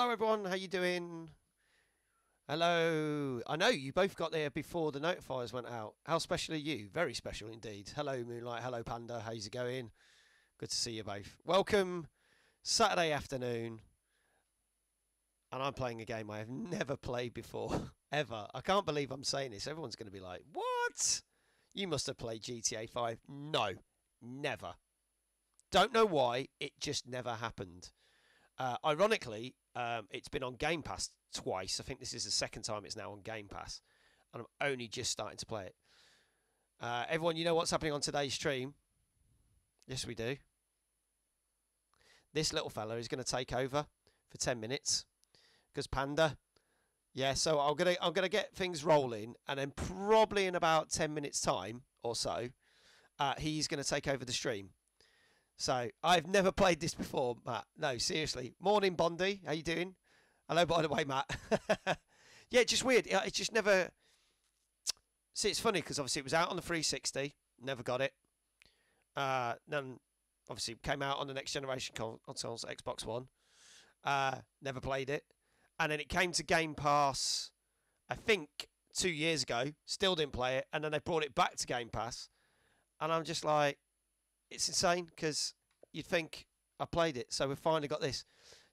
Hello everyone, how you doing? Hello. I know you both got there before the notifiers went out. How special are you? Very special indeed. Hello Moonlight, hello Panda, how's it going? Good to see you both. Welcome, Saturday afternoon. And I'm playing a game I have never played before, ever. I can't believe I'm saying this. Everyone's going to be like, what? You must have played GTA 5. No, never. Don't know why, it just never happened. Ironically, it's been on Game Pass twice. I think this is the second time it's now on Game Pass. And I'm only just starting to play it. Everyone, you know what's happening on today's stream? Yes, we do. This little fella is going to take over for 10 minutes. Because Panda, yeah. So I'm gonna get things rolling, and then probably in about 10 minutes time or so, he's gonna take over the stream. So I've never played this before, Matt. No, seriously. Morning, Bondi. How you doing? Hello, by the way, Matt. Yeah, it's just weird. It just never. See, it's funny because obviously it was out on the 360. Never got it. Then obviously it came out on the next generation consoles, Xbox One. Never played it. And then it came to Game Pass, I think, 2 years ago. Still didn't play it. And then they brought it back to Game Pass. And I'm just like, it's insane because you'd think I played it. So we've finally got this.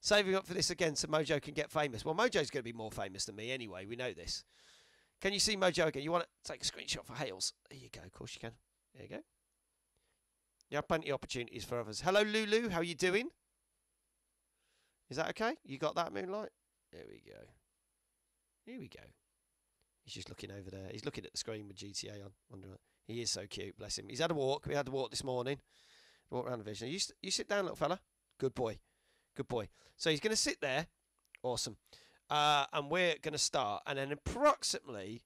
Saving up for this again so Mojo can get famous. Well, Mojo's going to be more famous than me anyway. We know this. Can you see Mojo again? You want to take a screenshot for Hales? There you go. Of course you can. There you go. You have plenty of opportunities for others. Hello, Lulu. How are you doing? Is that okay? You got that, Moonlight? There we go. Here we go. He's just looking over there. He's looking at the screen with GTA on. He is so cute. Bless him. He's had a walk. We had the walk this morning. Walk around the vision. You sit down, little fella. Good boy. Good boy. So he's going to sit there. Awesome. And we're going to start. And then approximately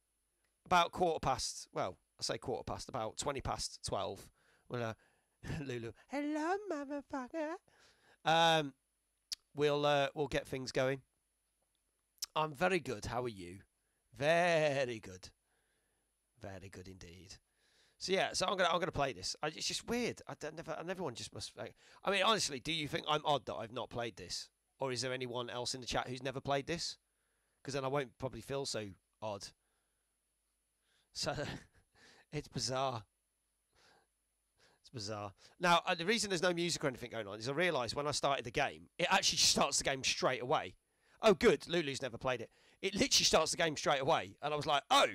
about quarter past. Well, I say quarter past. About 20 past 12. Well, Lulu. Hello, motherfucker. We'll get things going. I'm very good. How are you? Very good. Very good indeed. So yeah, so I'm gonna play this. It's just weird. Everyone just must. I mean, honestly, do you think I'm odd that I've not played this, or is there anyone else in the chat who's never played this? Because then I won't probably feel so odd. So it's bizarre. It's bizarre. Now the reason there's no music or anything going on is I realised when I started the game, it actually starts the game straight away. Oh, good. Lulu's never played it. It literally starts the game straight away. And I was like, oh.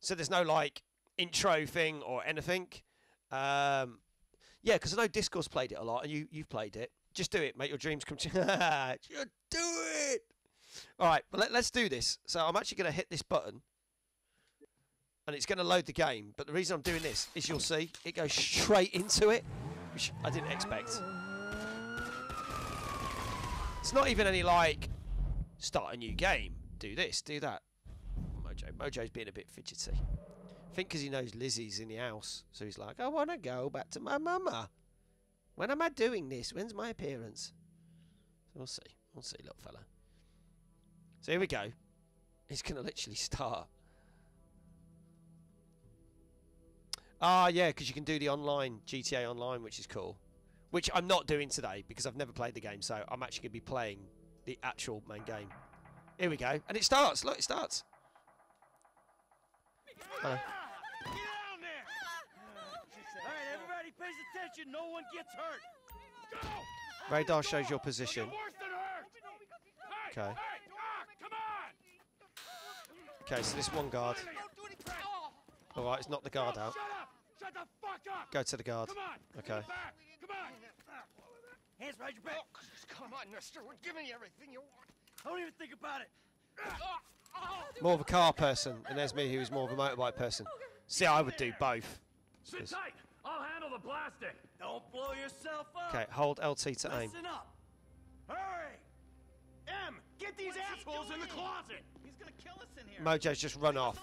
So there's no, like, intro thing or anything. Yeah, because I know Discord's played it a lot. And you've played it. Just do it. Make your dreams come true. Just do it. All right. Well, let's do this. So I'm actually going to hit this button. And it's going to load the game. But the reason I'm doing this is you'll see. It goes straight into it. Which I didn't expect. It's not even any, like... Start a new game. Do this, do that. Mojo's being a bit fidgety. I think because he knows Lizzie's in the house. So he's like, I want to go back to my mama. When am I doing this? When's my appearance? So we'll see. We'll see, little fella. So here we go. It's going to literally start. Ah, yeah, because you can do the online, GTA Online, which is cool. Which I'm not doing today because I've never played the game. So I'm actually going to be playing the actual main game. Here we go. And it starts. Look, it starts. Hello. Get down there! Alright, everybody pays attention. No one gets hurt. Go! Radar shows your position. Okay. Okay, so this one guard. Alright, it's knocked the guard out. Go to the guard. Okay. Hands right your back. Oh, come on, Nestor. We're giving you everything you want. I don't even think about it. More of a car person, and there's me, who is more of a motorbike person. See, I would do both. Sit tight. I'll handle the plastic. Don't blow yourself up. Okay, hold LT to aim. Listen up. Hurry. M, get these assholes in the closet. He's gonna kill us in here. Mojo's just run off.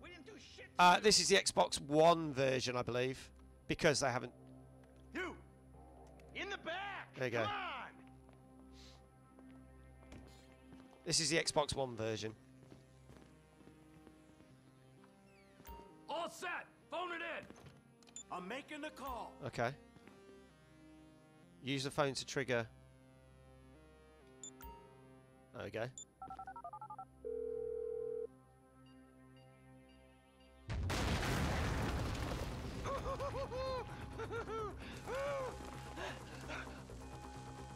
We didn't do shit. This is the Xbox One version, I believe, because they haven't. You. In the back. There you go. Come on. This is the Xbox One version. All set. Phone it in. I'm making the call. Okay. Use the phone to trigger. Okay.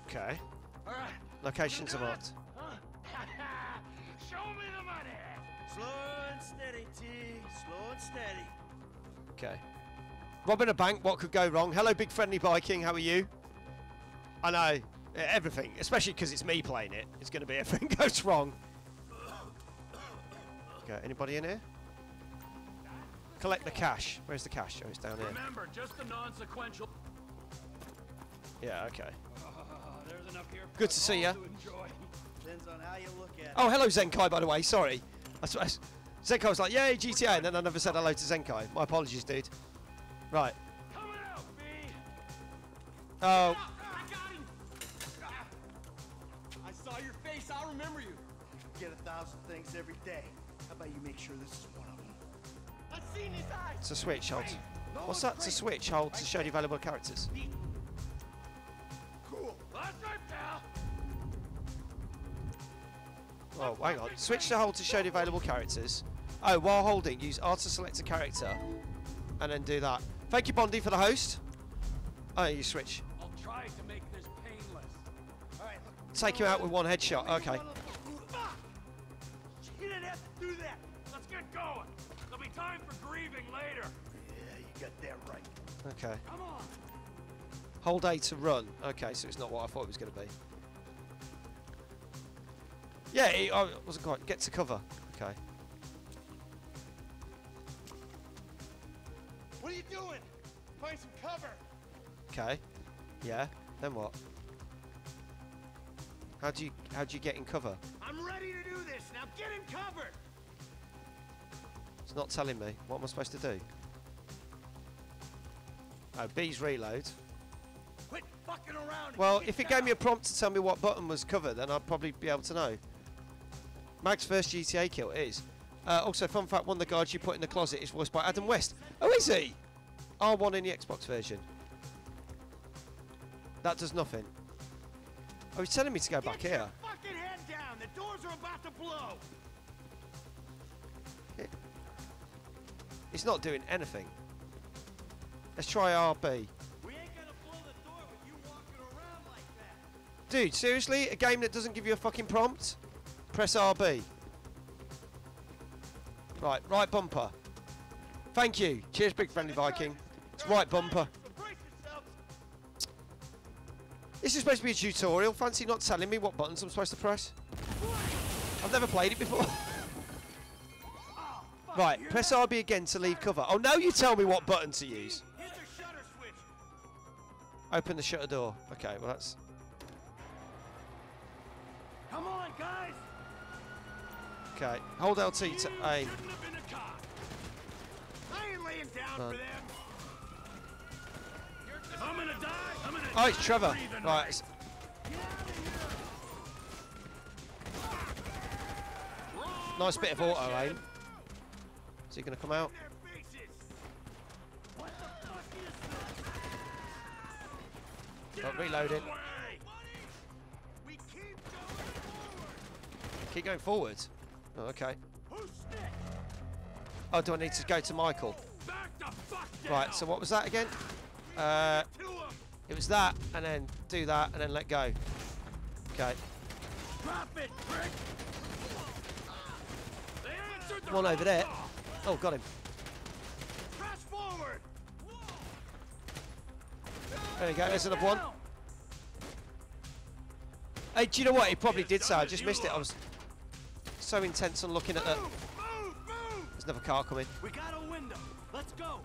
Okay. All right. Locations are marked. Show me the money. Slow and steady, T. Slow and steady. Okay. Robbing a bank, what could go wrong? Hello, Big Friendly Viking, how are you? I know. Everything. Especially because it's me playing it. It's going to be everything goes wrong. Okay, anybody in here? Collect the cash. Where's the cash? Oh, it's down here. Remember, just the non-sequential. Yeah, okay. There's enough here for good to see you. Depends on how you look at oh, hello Zenkai, by the way. Sorry. Zenkai was like, yay, GTA, and then I never said hello to Zenkai. My apologies, dude. Right. Come out, B. Oh. I got him. I saw your face. I'll remember you. You get 1,000 things every day. How about you make sure this is one of them? I've seen his eyes. It's a switch, hold. No, what's that? It's a switch, hold, to show you valuable characters. Cool. Last time, pal. Oh, hang on. Switch to hold to show the available characters. Oh, while holding, use R to select a character. And then do that. Thank you, Bondi, for the host. Oh, you switch. I'll try to make this painless. All right, look, take you out with one headshot. Okay. Fuck! She didn't have to do that. Let's get going. There'll be time for grieving later. Yeah, you got that right. Okay. Come on. Hold A to run. Okay, so it's not what I thought it was going to be. Yeah, I wasn't quite. Get to cover. Okay. What are you doing? Find some cover. Okay. Yeah. Then what? How do you get in cover? I'm ready to do this. Now get in cover. It's not telling me. What am I supposed to do? Oh, B's reload. Quit fucking around. Well, if it gave me a prompt to tell me what button was cover, then I'd probably be able to know. Mag's first GTA kill is. Also, fun fact, one of the guards you put in the closet is voiced by Adam West. Oh, is he? R1 in the Xbox version. That does nothing. Oh, he's telling me to go back here. Get your fucking head down. The doors are about to blow. It's not doing anything. Let's try RB. We ain't gonna blow the door with you walking around like that. Dude, seriously? A game that doesn't give you a fucking prompt? Press RB. Right, right bumper. Thank you. Cheers, Big Friendly Viking. It's right bumper. This is supposed to be a tutorial. Fancy not telling me what buttons I'm supposed to press. I've never played it before. Right, press RB again to leave cover. Oh, now you tell me what button to use. Open the shutter door. Okay, well that's... Come on, guys! Okay, hold LT to A. Oh, it's Trevor. Right. Nice bit of auto aim. Is he going to come out? Oh, reloading. Keep going forward. Oh, okay. Oh, do I need to go to Michael? Right, so what was that again? It was that, and then do that, and then let go. Okay. One over there. Oh, got him. There we go, there's another one. Hey, do you know what? He probably did so, I just missed it. I was so intense on looking at that. There's another car coming. We got a window. Let's go.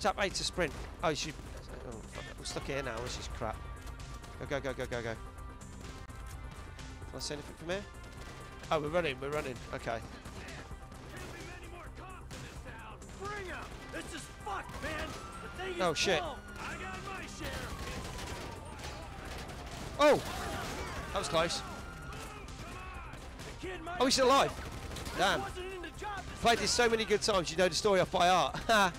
Tap A to sprint. Oh, she's... Oh, fuck. I'm stuck here now. This is crap. Go, go, go, go, go, go. Can I see anything from here? Oh, we're running. We're running. Okay. Oh, shit. Oh! That was close. Oh, he's still alive. Damn. Played this so many good times, you know the story off by heart. Ha!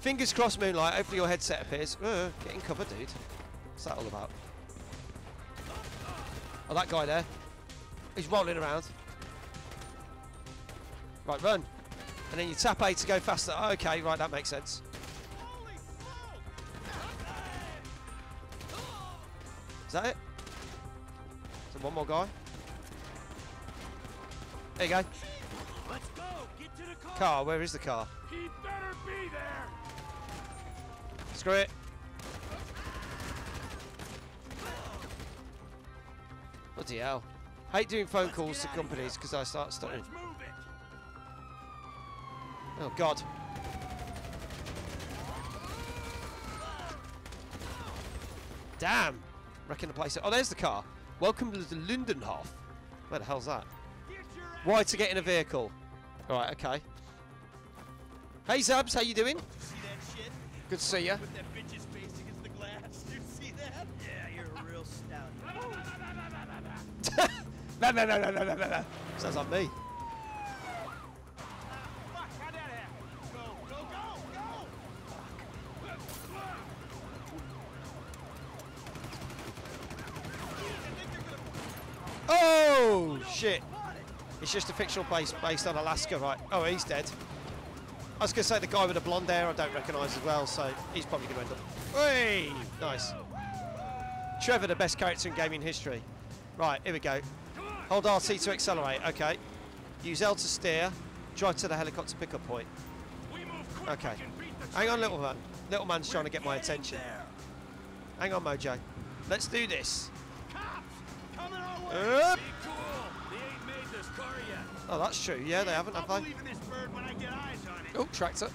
Fingers crossed, Moonlight. Hopefully your headset appears. Getting covered, dude. What's that all about? Oh, that guy there. He's rolling around. Right, run. And then you tap A to go faster. Okay, right, that makes sense. Is that it? So one more guy. There you go. Let's go. Get to the car. Car, where is the car? He better be there. Screw it. Bloody hell. Hate doing phone calls to companies because I start stuttering. Oh God. Damn. Wrecking the place. Oh, there's the car. Welcome to the Lindenhof. Where the hell's that? Why to get in a vehicle? All right, okay. Hey Zabs, how you doing? See that shit? Good to see ya. Put that bitch's face against the glass. Did you see that? Yeah, you're a real stout. No. Sounds like me. Oh, shit. It's just a fictional place based on Alaska, right? Oh, he's dead. I was going to say the guy with the blonde hair I don't recognise as well, so he's probably going to end up... Hey! Nice. Trevor, the best character in gaming history. Right, here we go. Hold RT to accelerate, okay. Use L to steer. Drive to the helicopter pickup point. Okay. Hang on, little man. Little man's trying to get my attention. Hang on, Mojo. Let's do this. Up. Cool. They ain't made this car yet. Oh, that's true. Yeah, they haven't, have they? Oh, tractor.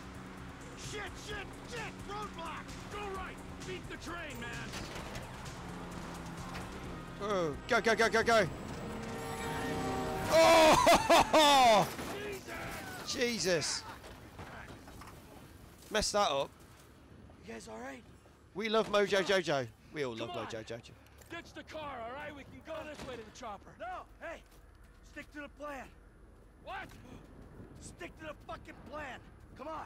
Shit, shit, shit. Roadblock. Go right. Beat the train, man. Oh, go, go, go, go, go. Oh! Jesus. Jesus. Messed that up. You guys all right? We love Mojo Jojo. We all love Mojo Jojo. Ditch the car, all right? We can go this way to the chopper. No, hey, stick to the plan. What? Stick to the fucking plan. Come on.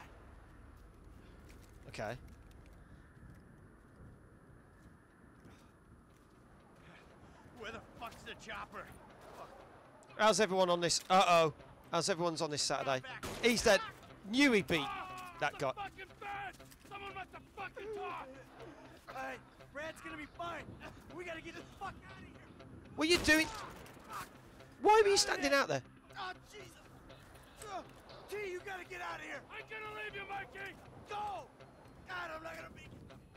Okay. Where the fuck's the chopper? Fuck. How's everyone on this? Uh-oh. How's everyone's on this Saturday? He's dead. Knew he beat that guy. Fucking bad. Someone must have fucking talked. All right. Brad's gonna be fine. We gotta get the fuck out of here. What are you doing? Why were you standing out there? Oh, Jesus. T, you gotta get out of here. I'm gonna leave you, Mikey. Go. God, I'm not gonna be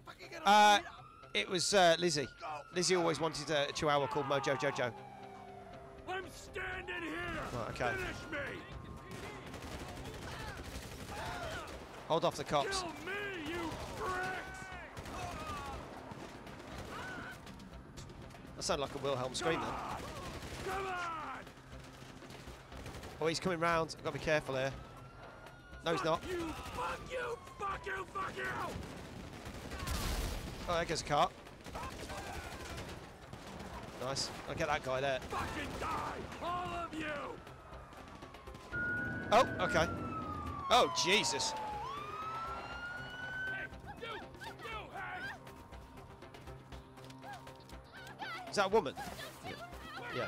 fucking gonna leave. It was Lizzie. Go. Lizzie always wanted a chihuahua called Mojo Jojo. I'm standing here. Right, okay. Finish me. Hold off the cops. Kill me, you prick. That sounded like a Wilhelm scream then. Come on! Oh, he's coming round. I've got to be careful here. No, he's not. You, fuck you, fuck you, fuck you! Oh, there goes a car. Nice. I'll get that guy there. Fucking die! All of you! Oh, okay. Oh, Jesus. Is that a woman? Yeah. Yeah.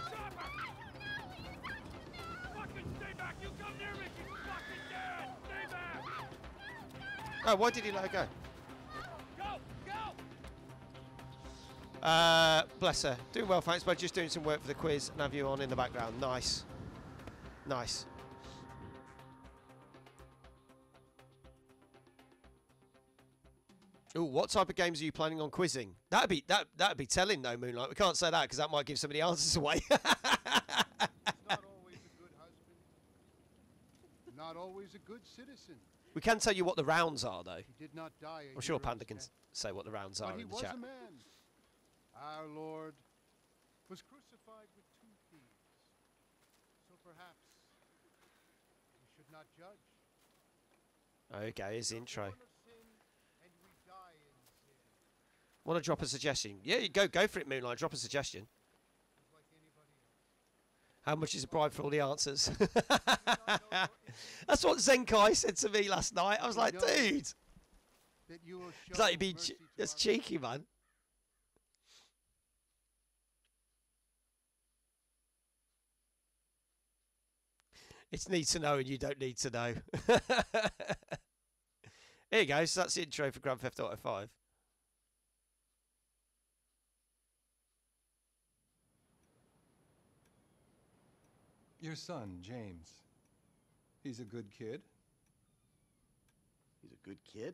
Oh, why did he let her go? Bless her. Doing well, thanks, but just doing some work for the quiz and have you on in the background. Nice. Nice. Ooh, what type of games are you planning on quizzing? That'd be telling though, Moonlight. We can't say that because that might give somebody answers away. Not always a good husband. Not always a good citizen. We can tell you what the rounds are though. He did not die. I'm sure Panda can say what the rounds are in the chat. But he was a man. Our Lord was crucified with two thieves. So perhaps we should not judge. Okay, his intro. Want to drop a suggestion? Yeah, you go for it, Moonlight. Drop a suggestion. How much is a bribe for all the answers? That's what Zenkai said to me last night. I was like, dude, it's like that's cheeky, man. It's need to know and you don't need to know. There you go. So that's the intro for Grand Theft Auto 5. Your son, James. He's a good kid. He's a good kid?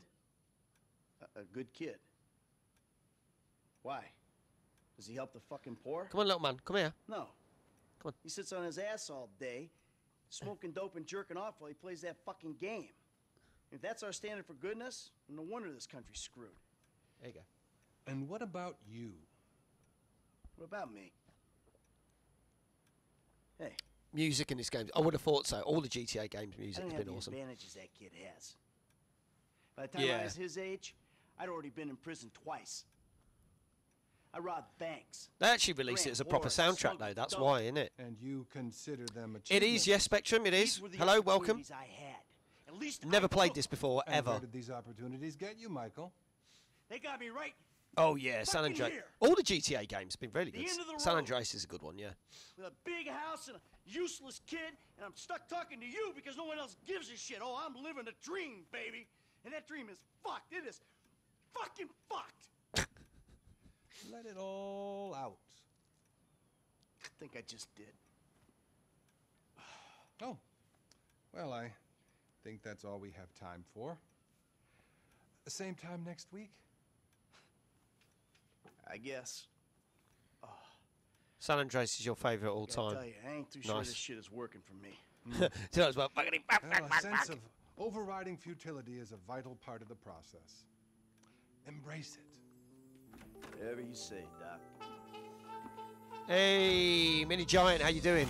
A good kid? Why? Does he help the fucking poor? Come on, little man. Come here. No. Come on. He sits on his ass all day, smoking dope and jerking off while he plays that fucking game. If that's our standard for goodness, no wonder this country's screwed. There you go. And what about you? What about me? Hey. Music in this game. I would have thought so. All the GTA games music has been awesome. I don't have the advantages that kid has. By the time I was his age, I'd already been in prison twice. I robbed banks. They actually released it as a proper soundtrack, though. That's why, isn't it? And you consider them achievements. It is, yes, Spectrum. It is. Hello, welcome. I had. At least never played this before, ever. Where did these opportunities get you, Michael? They got me right. Oh yeah, San Andreas. All the GTA games have been really good. San Andreas is a good one, yeah. With a big house and a useless kid, and I'm stuck talking to you because no one else gives a shit. Oh, I'm living a dream, baby, and that dream is fucked. It is fucking fucked. Let it all out. I think I just did. Oh, well, I think that's all we have time for. The same time next week. I guess. Oh. San Andreas is your favorite all time. I tell you, I ain't too sure this shit is working for me. So as well, a sense of overriding futility is a vital part of the process. Embrace it. Whatever you say, Doc. Hey, Mini Giant, how you doing?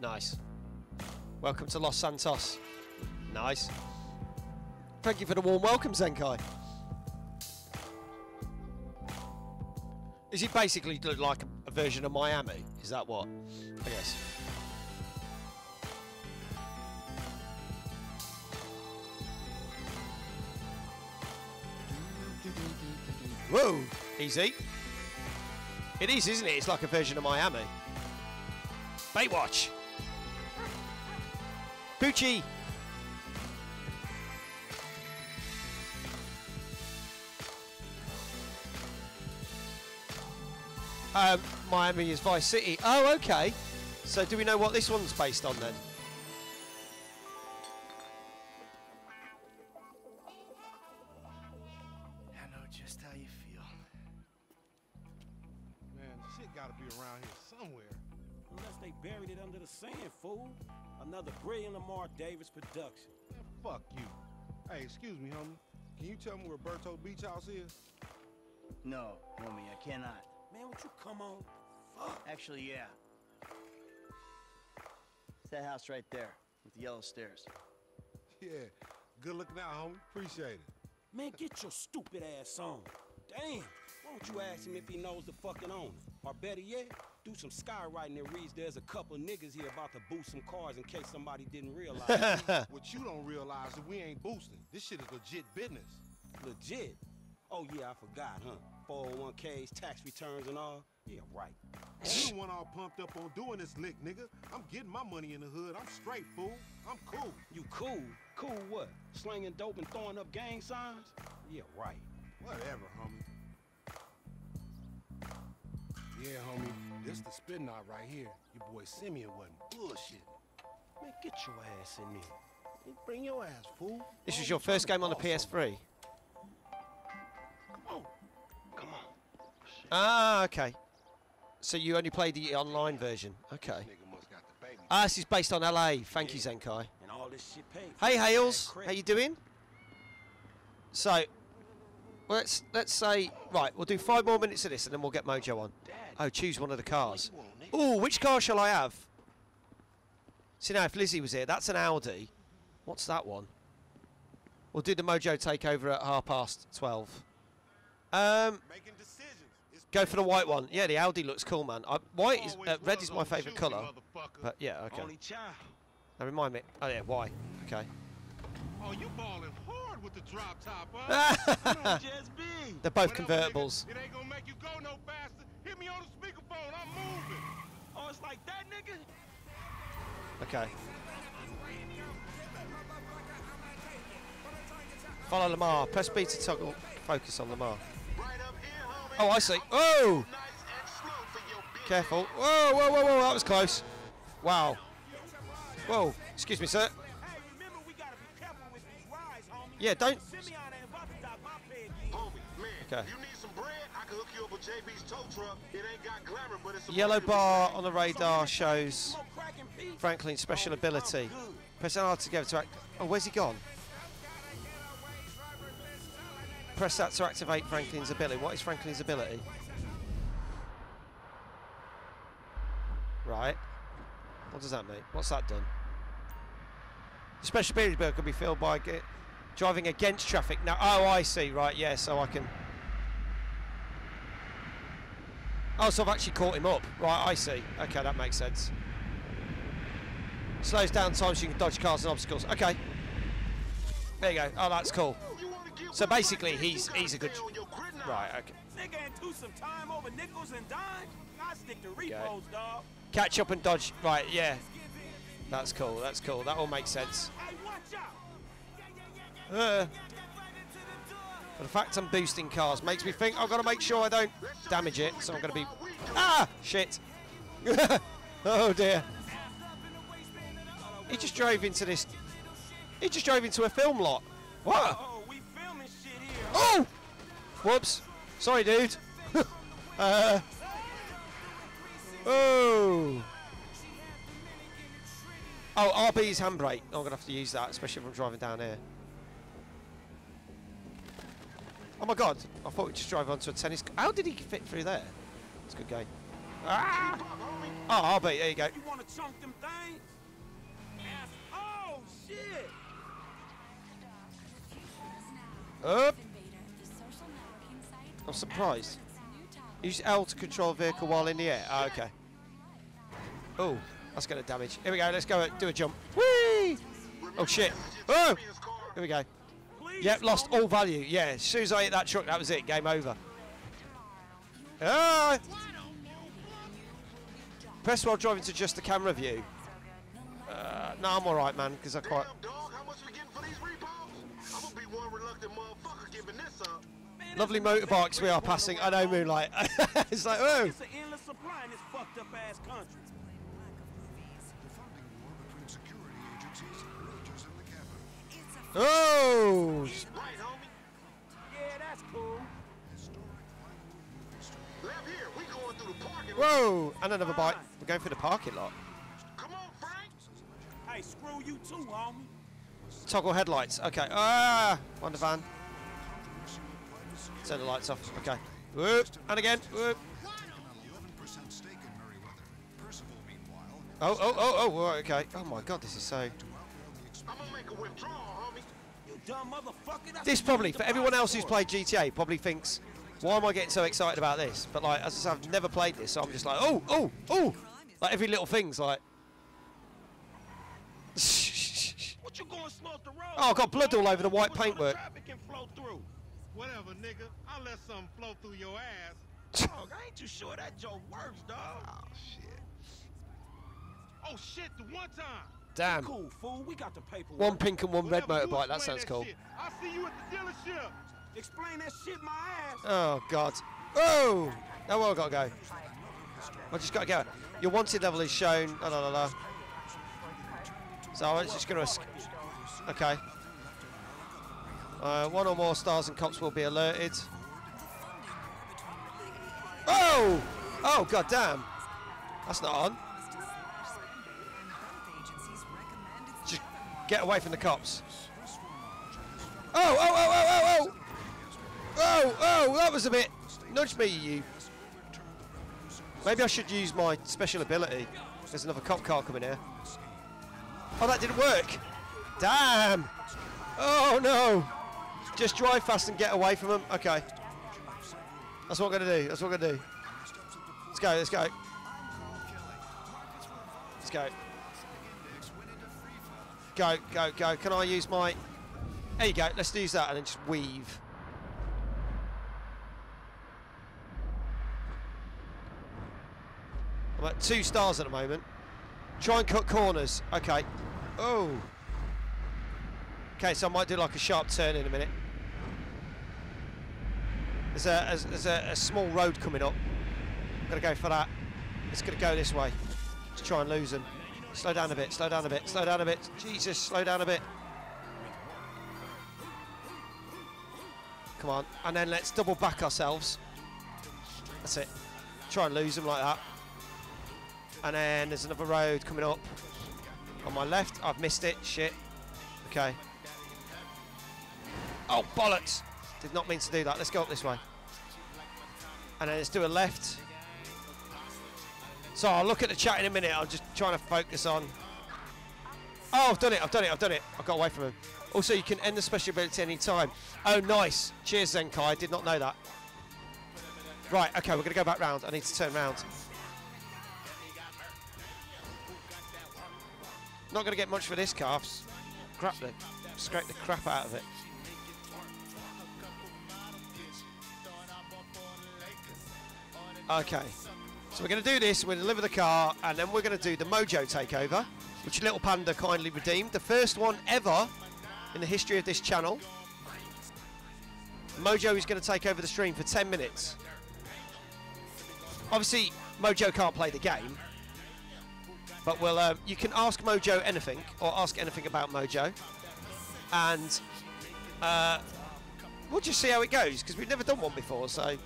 Nice. Welcome to Los Santos. Nice. Thank you for the warm welcome, Zenkai. Is it basically like a version of Miami? Is that what? I guess. Whoa! Easy. It is, isn't it? It's like a version of Miami. Baywatch. Gucci. Miami is Vice City. Oh, okay. So do we know what this one's based on then? I know just how you feel. Man, shit gotta be around here somewhere. Unless they buried it under the sand, fool. Another brilliant Lamar Davis production. Man, fuck you. Hey, excuse me, homie. Can you tell me where Berto Beach House is? No, homie, I cannot. Man, would you come on? Fuck. Actually, yeah. It's that house right there with the yellow stairs. Yeah. Good looking out, homie. Appreciate it. Man, get your stupid ass on. Damn. Why don't you ask him if he knows the fucking owner? Or better yet, do some skywriting that reads there's a couple niggas here about to boost some cars in case somebody didn't realize. What you don't realize is we ain't boosting. This shit is legit business. Legit? Oh, yeah, I forgot, huh? 401ks, tax returns and all. Yeah, right. You the one all pumped up on doing this lick, nigga. I'm getting my money in the hood. I'm straight, fool. I'm cool. You cool? Cool what? Slinging dope and throwing up gang signs? Yeah, right. Whatever, homie. Yeah, homie. This the spin knot right here. Your boy Simeon wasn't bullshit. Man, get your ass in here. Bring your ass, fool. This is your first game on the PS3. Ah, okay. So you only play the online version. Okay. Ah, this is based on LA. Thank you, Zenkai. And all this shit paid. Hey, Hales. How you doing? So, well, let's say... Right, we'll do 5 more minutes of this and then we'll get Mojo on. Oh, choose one of the cars. Oh, which car shall I have? See now, if Lizzie was here, that's an Audi. What's that one? We'll do the Mojo takeover at 12:30. Making decisions. Go for the white one. Yeah, the Audi looks cool, man. White is red is my favourite colour. But yeah, okay. Now remind me. Oh yeah, why? Okay. Oh, you balling hard with the drop top, huh? They're both convertibles. It ain't gonna make you go no faster. Hit me on the speakerphone, I'm moving. Oh, it's like that, nigga? Okay. Follow Lamar. Press B to toggle. Focus on Lamar. Oh, I see. Oh! Careful. Whoa, whoa, whoa, whoa. That was close. Wow. Whoa. Excuse me, sir. Yeah, don't. Okay. Yellow bar on the radar shows Franklin's special ability. Press R together to act. Oh, where's he gone? Press that to activate Franklin's ability. What is Franklin's ability? Right. What does that mean? What's that done? The special ability can be filled by driving against traffic. Now, oh, I see. Right, yeah, so I can... Oh, so I've actually caught him up. Right, I see. Okay, that makes sense. Slows down time so you can dodge cars and obstacles. Okay. There you go. Oh, that's cool. So basically, he's a good... Right, okay. Nigga and do some time over nickels and dimes. I stick to repos, dog. Catch up and dodge. Right, yeah. That's cool, that's cool. That all makes sense. Hey, watch out. But the fact I'm boosting cars makes me think I've got to make sure I don't damage it, so I'm going to be... Ah! Shit! Oh dear. He just drove into this... He just drove into a film lot. What? Oh! Whoops. Sorry, dude. Oh! Oh, RB's handbrake. I'm going to have to use that, especially if I'm driving down here. Oh my god, I thought we'd just drive onto a tennis. How did he fit through there? It's a good game. Ah! Oh, RB, there you go. You want to chunk them things? Oh, shit! Up! I'm surprised. Use L to control vehicle while in the air. Oh, okay. Oh, that's going to damage. Here we go, let's go do a jump. Whee! Oh, shit. Oh! Here we go. Yep, lost all value. Yeah, as soon as I hit that truck, that was it. Game over. Ah! Press while driving to adjust the camera view. No, I'm all right, man, because I quite. Lovely motorbikes we are passing. I know, Moonlight. It's like, oh. It's an endless supply in this fucked up ass country. Oh! Right, homie. Yeah, that's cool. Left here. We going through the parking lot. Whoa! And another bike. We're going through the parking lot. Come on, Frank. Hey, screw you too, homie. Toggle headlights. Okay. Ah! On the van. Turn the lights off. Okay. Whoop! And again. Whoop! Oh! Oh! Oh! Oh! Okay. Oh my God! This is so. I'm gonna make a withdrawal, homie. You dumb motherfucker. This probably, for everyone else who's played GTA, probably thinks, why am I getting so excited about this? But like, as I said, I've never played this, so I'm just like, oh, oh, oh! Like every little thing's like. What you going slow up the road? Oh, I've got blood all over the white paintwork. Traffic can flow through. Whatever, nigga. I'll let something flow through your ass. Dog, I ain't too sure that joke works, dog. Oh shit. Oh shit! The one time. Damn. Cool, fool. We got the paperwork. One pink and one red motorbike. That sounds cool. I'll see you at the dealership. Explain that shit, my ass. Oh God. Oh. Now where I gotta go? I just gotta go. Your wanted level is shown. La la la la. So I'm just gonna. Okay. One or more stars and cops will be alerted. Oh. Oh God damn. That's not on. Get away from the cops. Oh, oh, oh, oh, oh, oh! Oh, oh, that was a bit... Nudge me, you. Maybe I should use my special ability. There's another cop car coming here. Oh, that didn't work. Damn. Oh, no. Just drive fast and get away from them. Okay. That's what I'm going to do. That's what I'm going to do. Let's go, let's go. Let's go. Go, go, go. Can I use my... There you go, let's use that and then just weave. I'm at 2 stars at the moment. Try and cut corners. Okay. Oh. Okay, so I might do like a sharp turn in a minute. There's a small road coming up. I'm going to go for that. It's going to go this way. Let's try and lose them. Slow down a bit, slow down a bit, slow down a bit. Jesus, slow down a bit. Come on. And then let's double back ourselves. That's it. Try and lose them like that. And then there's another road coming up. On my left, I've missed it. Shit. Okay. Oh, bollocks. Did not mean to do that. Let's go up this way. And then let's do a left. So I'll look at the chat in a minute. I'm just trying to focus on... Oh, I've done it. I've done it. I've done it. I got away from him. Also, you can end the special ability any time. Oh, nice. Cheers, Zenkai. I did not know that. Right, okay. We're going to go back round. I need to turn round. Not going to get much for this car. Crap, though. Scrape the crap out of it. Okay, so we're going to do this, we're going to deliver the car, and then we're going to do the Mojo Takeover, which Little Panda kindly redeemed. The first one ever in the history of this channel. Mojo is going to take over the stream for 10 minutes. Obviously, Mojo can't play the game, but we'll, you can ask Mojo anything, or ask anything about Mojo, and we'll just see how it goes, because we've never done one before, so...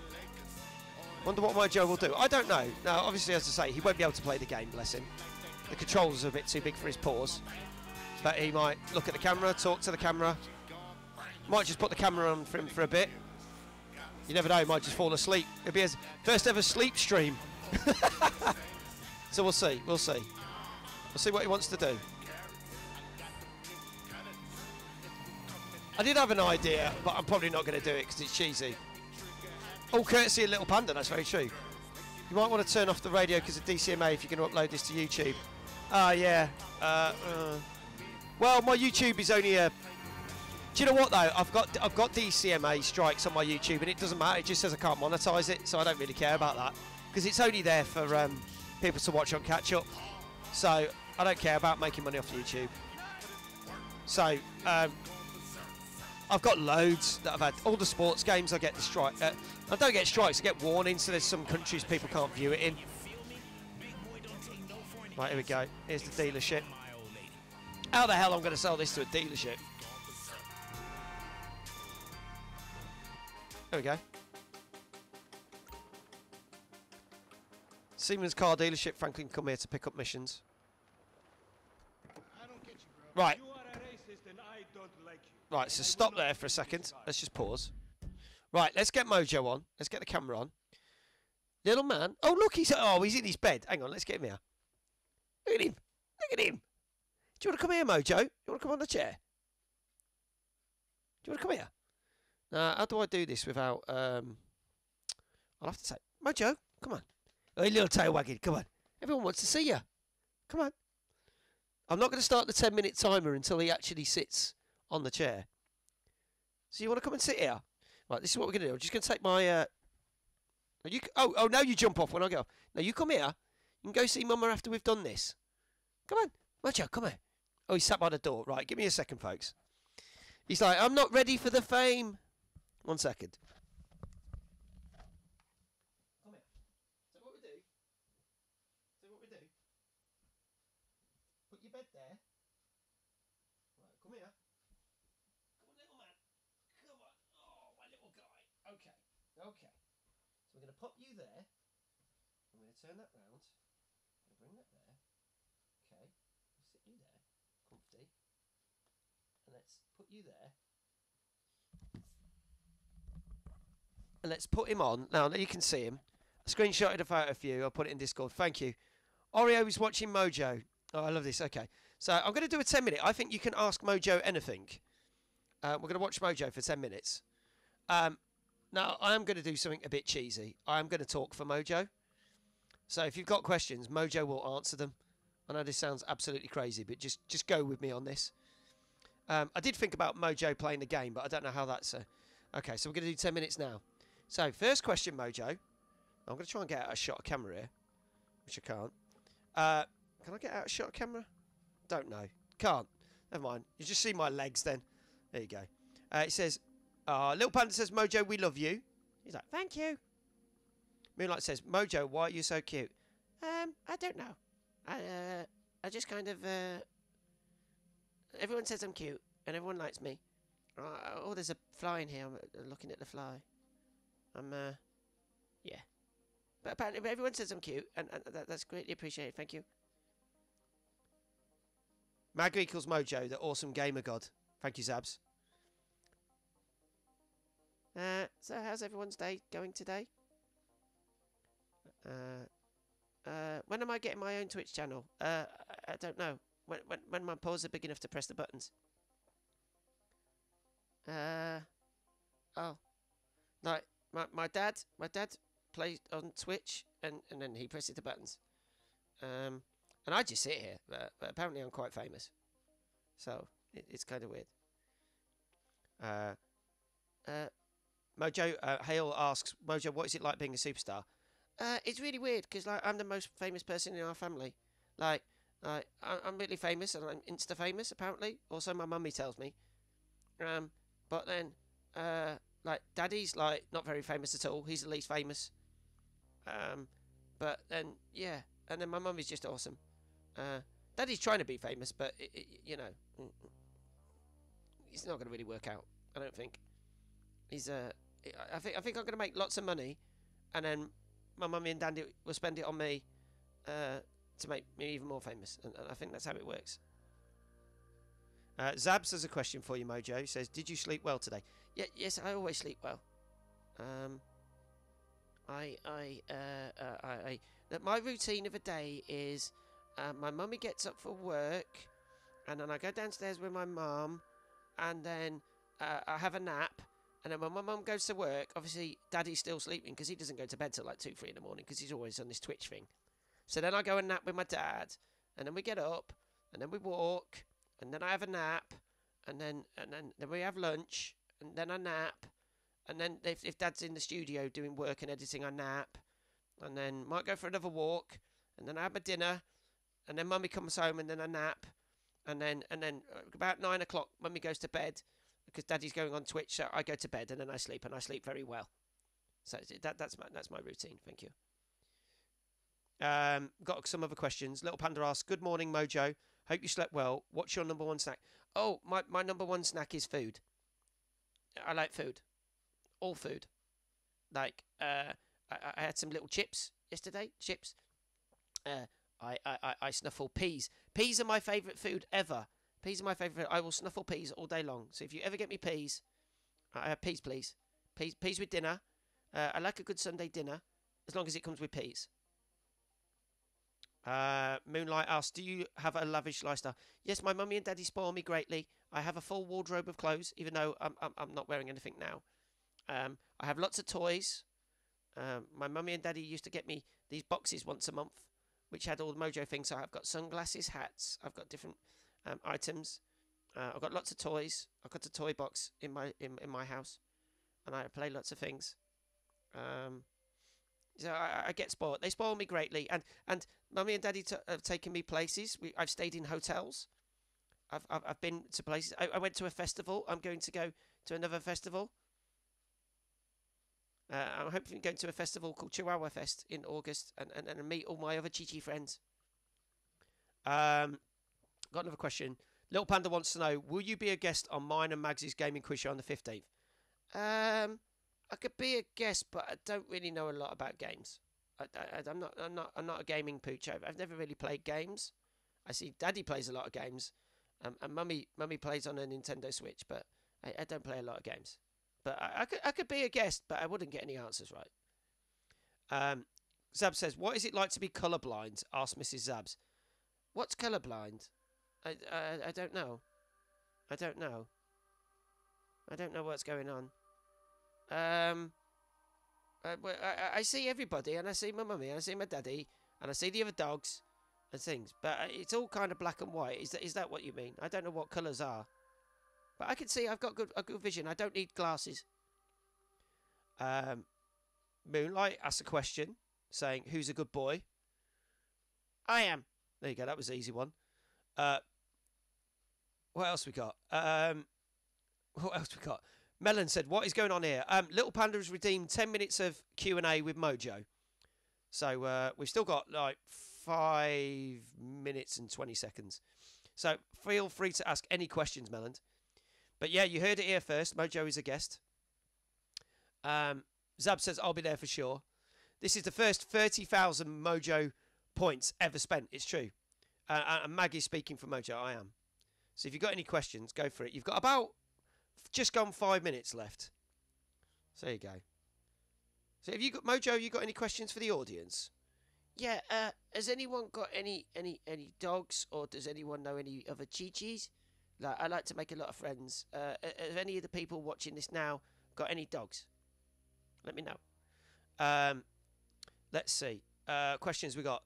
Wonder what Mojo will do. I don't know. Now, obviously, as I say, he won't be able to play the game, bless him. The controls are a bit too big for his paws. But he might look at the camera, talk to the camera. Might just put the camera on for him for a bit. You never know, he might just fall asleep. It'll be his first ever sleep stream. So we'll see, we'll see. We'll see what he wants to do. I did have an idea, but I'm probably not going to do it because it's cheesy. All courtesy of Little Panda, that's very true. You might want to turn off the radio because of DCMA if you're going to upload this to YouTube. Yeah. Well, my YouTube is only a... Do you know what, though? I've got DCMA strikes on my YouTube, and it doesn't matter. It just says I can't monetize it, so I don't really care about that. Because it's only there for people to watch on catch-up. So I don't care about making money off YouTube. So... I've got loads that I've had. All the sports games, I get the strike. I don't get strikes, I get warnings, so there's some countries people can't view it in. Right, here we go. Here's the dealership. How the hell I'm going to sell this to a dealership? There we go. Siemens car dealership, Franklin, come here to pick up missions. Right. Right, so stop there for a second. Let's just pause. Right, let's get Mojo on. Let's get the camera on. Little man. Oh, look, he's in his bed. Hang on, let's get him here. Look at him. Look at him. Do you want to come here, Mojo? You want to come on the chair? Do you want to come here? Now, how do I do this without... I'll have to say, Mojo, come on. Oh, little tail wagging, come on. Everyone wants to see you. Come on. I'm not going to start the 10-minute timer until he actually sits on the chair. So you want to come and sit here? Right, this is what we're going to do. I'm just going to take my... now you jump off when I go. Now you come here. You can go see Mama after we've done this. Come on. Mojo, come on. Oh, he sat by the door. Right, give me a second, folks. He's like, I'm not ready for the fame. 1 second. Come here. So what we do... Put your bed there. Right, come here. Okay, so we're going to pop you there, I'm going to turn that round, I'm going to bring that there, okay, we'll sit you there, comfy, and let's put you there, and let's put him on. Now you can see him, I screenshotted a photo of you, I'll put it in Discord, thank you. Oreo is watching Mojo, oh I love this, okay, so I'm going to do a 10-minute, I think you can ask Mojo anything, we're going to watch Mojo for 10 minutes, Now, I'm going to do something a bit cheesy. I'm going to talk for Mojo. So if you've got questions, Mojo will answer them. I know this sounds absolutely crazy, but just go with me on this. I did think about Mojo playing the game, but I don't know how that's... Okay, so we're going to do 10 minutes now. So, first question, Mojo. I'm going to try and get out a shot of camera here, which I can't. Can I get out a shot of camera? Don't know. Can't. Never mind. You just see my legs then. There you go. It says, Little Panda says, Mojo, we love you. He's like, thank you. Moonlight says, Mojo, why are you so cute? I don't know. I just kind of, everyone says I'm cute, and everyone likes me. Oh, there's a fly in here. I'm looking at the fly. I'm, yeah. But apparently everyone says I'm cute, and that's greatly appreciated. Thank you. Mag equals Mojo, the awesome gamer god. Thank you, Zabs. So how's everyone's day going today? When am I getting my own Twitch channel? I don't know. When my paws are big enough to press the buttons. Oh. Like, my dad plays on Twitch, and then he presses the buttons. And I just sit here, but apparently I'm quite famous. So, it's kind of weird. Mojo, Hale asks, Mojo, what is it like being a superstar? It's really weird, because like, I'm the most famous person in our family. Like I'm really famous, and I'm insta-famous, apparently. Also, my mummy tells me. But then, like, Daddy's, like, not very famous at all. He's the least famous. But then, yeah. And then my mum is just awesome. Daddy's trying to be famous, but, you know, it's not going to really work out, I don't think. He's, I think I'm going to make lots of money, and then my mummy and Daddy will spend it on me to make me even more famous. And I think that's how it works. Zabs has a question for you, Mojo. He says, did you sleep well today? Yeah, yes, I always sleep well. My routine of a day is my mummy gets up for work, and then I go downstairs with my mum, and then I have a nap, and then when my mum goes to work, obviously Daddy's still sleeping because he doesn't go to bed till like 2, 3 in the morning because he's always on this Twitch thing. So then I go and nap with my dad, and then we get up, and then we walk, and then I have a nap, and then we have lunch, and then I nap, and then if Dad's in the studio doing work and editing, I nap, and then might go for another walk, and then I have my dinner, and then Mummy comes home, and then I nap, and then about 9 o'clock, Mummy goes to bed, because Daddy's going on Twitch, so I go to bed, and then I sleep, and I sleep very well. So that's my routine. Thank you. Got some other questions. Little Panda asks, good morning, Mojo. Hope you slept well. What's your number one snack? Oh, my number one snack is food. I like food. All food. Like, I had some little chips yesterday. Chips. I snuffle peas. Peas are my favourite food ever. Peas are my favourite. I will snuffle peas all day long. So if you ever get me peas, peas, please. Peas with dinner. I like a good Sunday dinner, as long as it comes with peas. Moonlight asks, do you have a lavish lifestyle? Yes, my mummy and daddy spoil me greatly. I have a full wardrobe of clothes, even though I'm not wearing anything now. I have lots of toys. My mummy and daddy used to get me these boxes once a month, which had all the Mojo things. So I've got sunglasses, hats. I've got different items. I've got lots of toys. I've got a toy box in my house, and I play lots of things. So I get spoiled. They spoil me greatly, and mummy and daddy have taken me places. I've stayed in hotels. I've been to places. I went to a festival. I'm going to go to another festival. I'm hopefully going to a festival called Chihuahua Fest in August, and meet all my other Chi-Chi friends. Got another question. Little Panda wants to know, will you be a guest on mine and Mags' gaming quiz show on the 15th? I could be a guest, but I don't really know a lot about games. I'm not a gaming pooch. I've never really played games. I see Daddy plays a lot of games, and Mummy plays on a Nintendo Switch, but I don't play a lot of games. But I could be a guest, but I wouldn't get any answers right. Zabs says, what is it like to be colourblind? Asked Mrs. Zabs. What's colourblind? I don't know. I don't know. I don't know what's going on. I see everybody, and I see my mummy, and I see my daddy, and I see the other dogs and things. But it's all kind of black and white. Is that what you mean? I don't know what colours are. But I can see I've got a good vision. I don't need glasses. Moonlight asks a question saying, who's a good boy? I am. There you go. That was the easy one. What else we got? Melon said, what is going on here? Little Panda has redeemed 10 minutes of Q&A with Mojo. So we've still got like 5 minutes and 20 seconds. So feel free to ask any questions, Melon. But yeah, you heard it here first. Mojo is a guest. Zab says, I'll be there for sure. This is the first 30,000 Mojo points ever spent. It's true. And Maggie's speaking for Mojo. I am. So if you've got any questions, go for it. You've got about just gone 5 minutes left. So there you go. So have you got, Mojo, you got any questions for the audience? Yeah, has anyone got any dogs, or does anyone know any other Chi-Chis? Like, I like to make a lot of friends. Have any of the people watching this now got any dogs? Let me know. Let's see. Questions we got.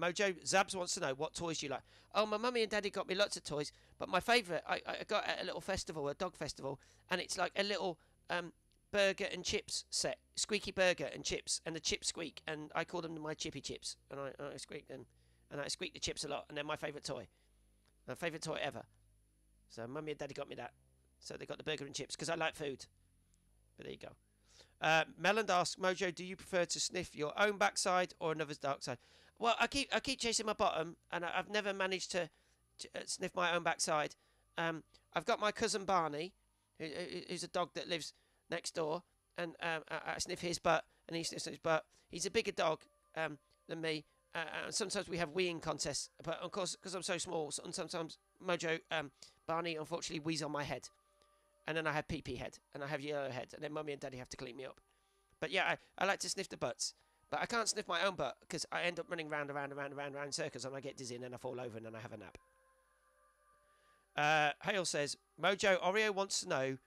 Mojo, Zabs wants to know, what toys do you like? Oh, my mummy and daddy got me lots of toys, but my favourite, I got at a little festival, a dog festival, and it's like a little burger and chips set. Squeaky burger and chips, and the chips squeak, and I call them my chippy chips, and I squeak them, and I squeak the chips a lot, and they're my favourite toy. My favourite toy ever. So mummy and daddy got me that. So they got the burger and chips, because I like food. But there you go. Melon asks, Mojo, do you prefer to sniff your own backside or another's dark side? Well, I keep chasing my bottom, and I've never managed to sniff my own backside. I've got my cousin Barney, who's a dog that lives next door, and I sniff his butt, and he sniffs his butt. He's a bigger dog than me, and sometimes we have weeing contests. But of course, because I'm so small, sometimes Mojo, Barney, unfortunately, wheezes on my head. And then I have pee-pee head, and I have yellow head, and then mummy and daddy have to clean me up. But yeah, I like to sniff the butts, but I can't sniff my own butt because I end up running round and round and round and round in circles, and I get dizzy, and then I fall over, and then I have a nap. Hales says, Mojo, Oreo wants to know,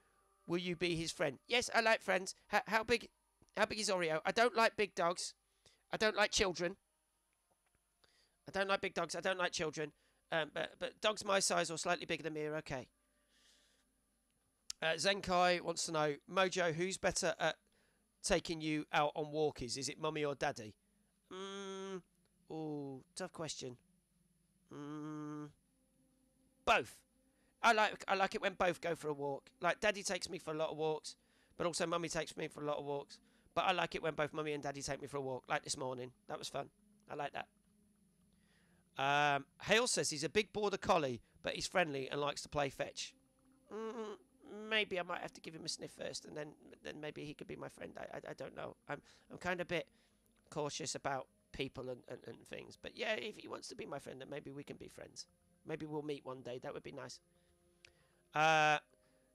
will you be his friend? Yes, I like friends. How big is Oreo? I don't like big dogs. I don't like children. I don't like big dogs. I don't like children. But dogs my size or slightly bigger than me are okay. Zenkai wants to know, Mojo, who's better at taking you out on walkies? Is it mummy or daddy? Oh, tough question. Both. I like it when both go for a walk. Like, daddy takes me for a lot of walks, but also mummy takes me for a lot of walks. But I like it when both mummy and daddy take me for a walk, like this morning. That was fun. I like that. Hale says he's a big border collie, but he's friendly and likes to play fetch. Maybe I might have to give him a sniff first, and then maybe he could be my friend. I don't know. I'm kind of a bit cautious about people and things. But yeah, if he wants to be my friend, then maybe we can be friends. Maybe we'll meet one day. That would be nice.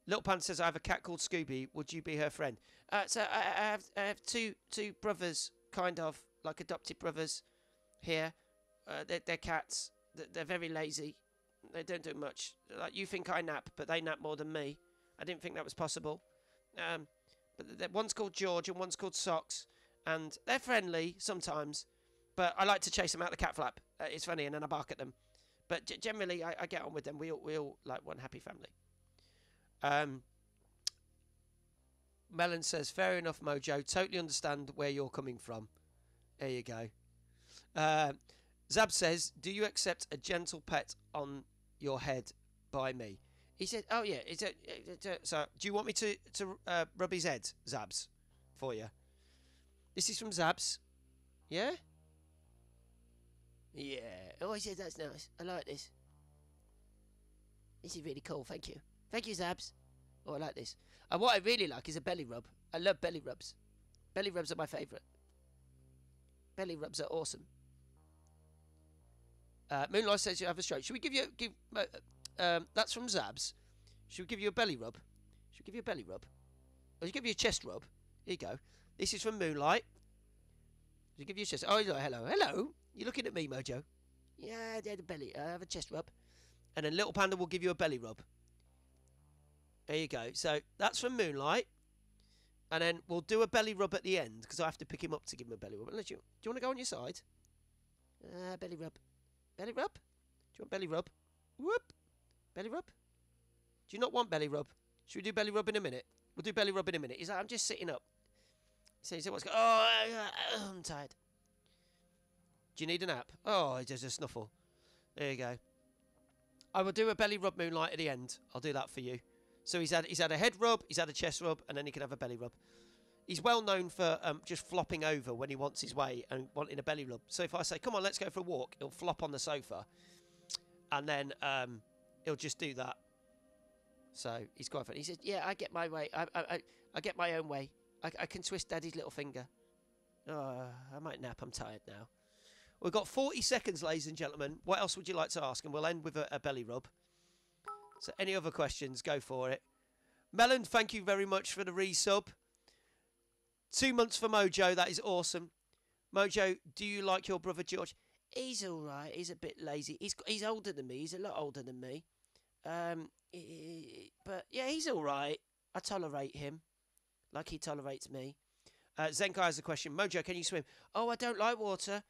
Little Panda says, I have a cat called Scooby. Would you be her friend? So I have two brothers, kind of like adopted brothers here. They're cats. They're very lazy. They don't do much. Like, you think I nap, but they nap more than me. I didn't think that was possible. But one's called George and one's called Socks. And they're friendly sometimes. But I like to chase them out the cat flap. It's funny, and then I bark at them. But generally, I get on with them. We all like one happy family. Melon says, fair enough, Mojo. Totally understand where you're coming from. There you go. Zab says, do you accept a gentle pet on your head by me? He said, oh, yeah. So, do you want me to rub his head, Zabs, for you? This is from Zabs. Yeah? Yeah. Oh, he said, that's nice. I like this. This is really cool. Thank you. Thank you, Zabs. Oh, I like this. And what I really like is a belly rub. I love belly rubs. Belly rubs are my favourite. Belly rubs are awesome. Moonlight says you have a stroke. Should we give that's from Zabs. Should we give you a belly rub? Should we give you a belly rub? Or should we give you a chest rub? Here you go. This is from Moonlight. Should we give you a chest? Oh, hello. Hello. You're looking at me, Mojo. Yeah, I had a belly. I have a chest rub. And then Little Panda will give you a belly rub. There you go. So that's from Moonlight. And then we'll do a belly rub at the end, because I have to pick him up to give him a belly rub. Unless you, do you want to go on your side? Belly rub. Belly rub? Do you want belly rub? Whoop. Belly rub? Do you not want belly rub? Should we do belly rub in a minute? We'll do belly rub in a minute. He's like, I'm just sitting up. He said, what's going on? Oh, I'm tired. Do you need a nap? Oh, he does a snuffle. There you go. I will do a belly rub Moonlight at the end. I'll do that for you. So he's had a head rub, he's had a chest rub, and then he can have a belly rub. He's well known for just flopping over when he wants his way and wanting a belly rub. So if I say, come on, let's go for a walk, he'll flop on the sofa. And then he'll just do that. So he's quite funny. He says, yeah, I get my way. I get my own way. I can twist Daddy's little finger. Oh, I might nap. I'm tired now. We've got 40 seconds, ladies and gentlemen. What else would you like to ask? And we'll end with a belly rub. So any other questions, go for it. Melon, thank you very much for the resub. 2 months for Mojo. That is awesome. Mojo, do you like your brother George? He's all right. He's a bit lazy. He's older than me. He's a lot older than me. But, yeah, he's all right. I tolerate him. Like he tolerates me. Zenkai has a question. Mojo, can you swim? Oh, I don't like water.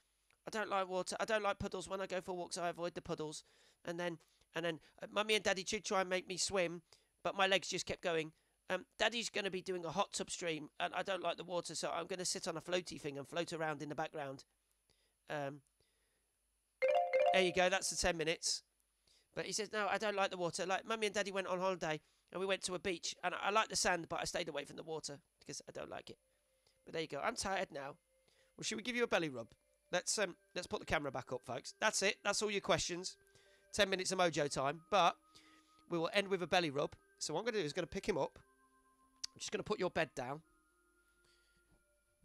I don't like water. I don't like puddles. When I go for walks, I avoid the puddles. And then Mummy and Daddy did try and make me swim, but my legs just kept going. Daddy's going to be doing a hot tub stream, and I don't like the water, so I'm going to sit on a floaty thing and float around in the background. There you go. That's the 10 minutes. But he says, no, I don't like the water. Like, Mummy and Daddy went on holiday, and we went to a beach, and I like the sand, but I stayed away from the water because I don't like it. But there you go. I'm tired now. Well, should we give you a belly rub? Let's put the camera back up, folks. That's it. That's all your questions. 10 minutes of Mojo time, but we will end with a belly rub. So what I'm going to do is going to pick him up. I'm just going to put your bed down.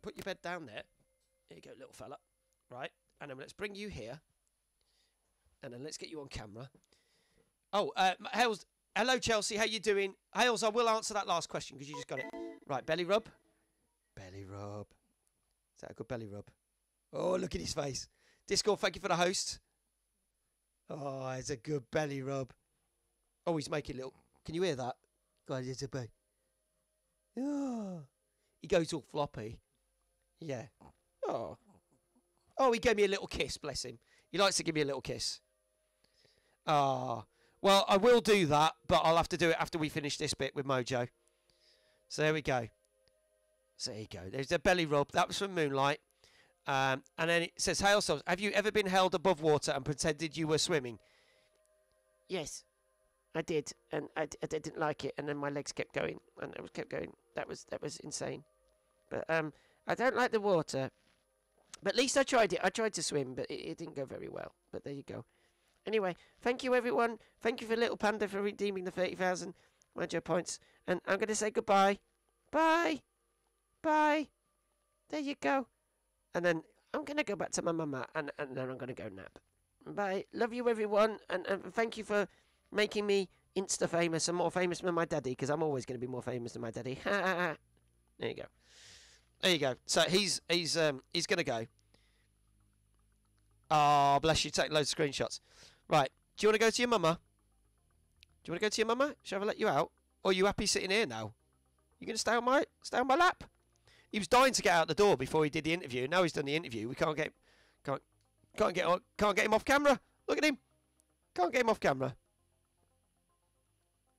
Put your bed down there. There you go, little fella. Right, and then let's bring you here. And then let's get you on camera. Oh, Hales. Hello, Chelsea. How you doing? Hales, I will answer that last question because you just got it. Right, belly rub. Belly rub. Is that a good belly rub? Oh, look at his face. Discord, thank you for the host. Oh, it's a good belly rub. Oh, he's making little... Can you hear that? God, it's a belly. Oh. He goes all floppy. Yeah. Oh. Oh, he gave me a little kiss, bless him. He likes to give me a little kiss. Ah. Oh. Well, I will do that, but I'll have to do it after we finish this bit with Mojo. So there we go. So there you go. There's the belly rub. That was from Moonlight. And then it says, Hail Souls, have you ever been held above water and pretended you were swimming? Yes, I did. And I didn't like it. And then my legs kept going. And I kept going. That was insane. But I don't like the water. But at least I tried it. I tried to swim, but it didn't go very well. But there you go. Anyway, thank you, everyone. Thank you for Little Panda for redeeming the 30,000 Mojo points. And I'm going to say goodbye. Bye. Bye. There you go. And then I'm going to go back to my mama, and then I'm going to go nap. Bye. Love you, everyone. And thank you for making me Insta famous and more famous than my daddy, because I'm always going to be more famous than my daddy. There you go. There you go. So he's going to go. Oh, bless you. Take loads of screenshots. Right. Do you want to go to your mama? Do you want to go to your mama? Shall I let you out? Or are you happy sitting here now? You going to stay on my lap? He was dying to get out the door before he did the interview. Now he's done the interview. We can't get him off camera. Look at him. Can't get him off camera.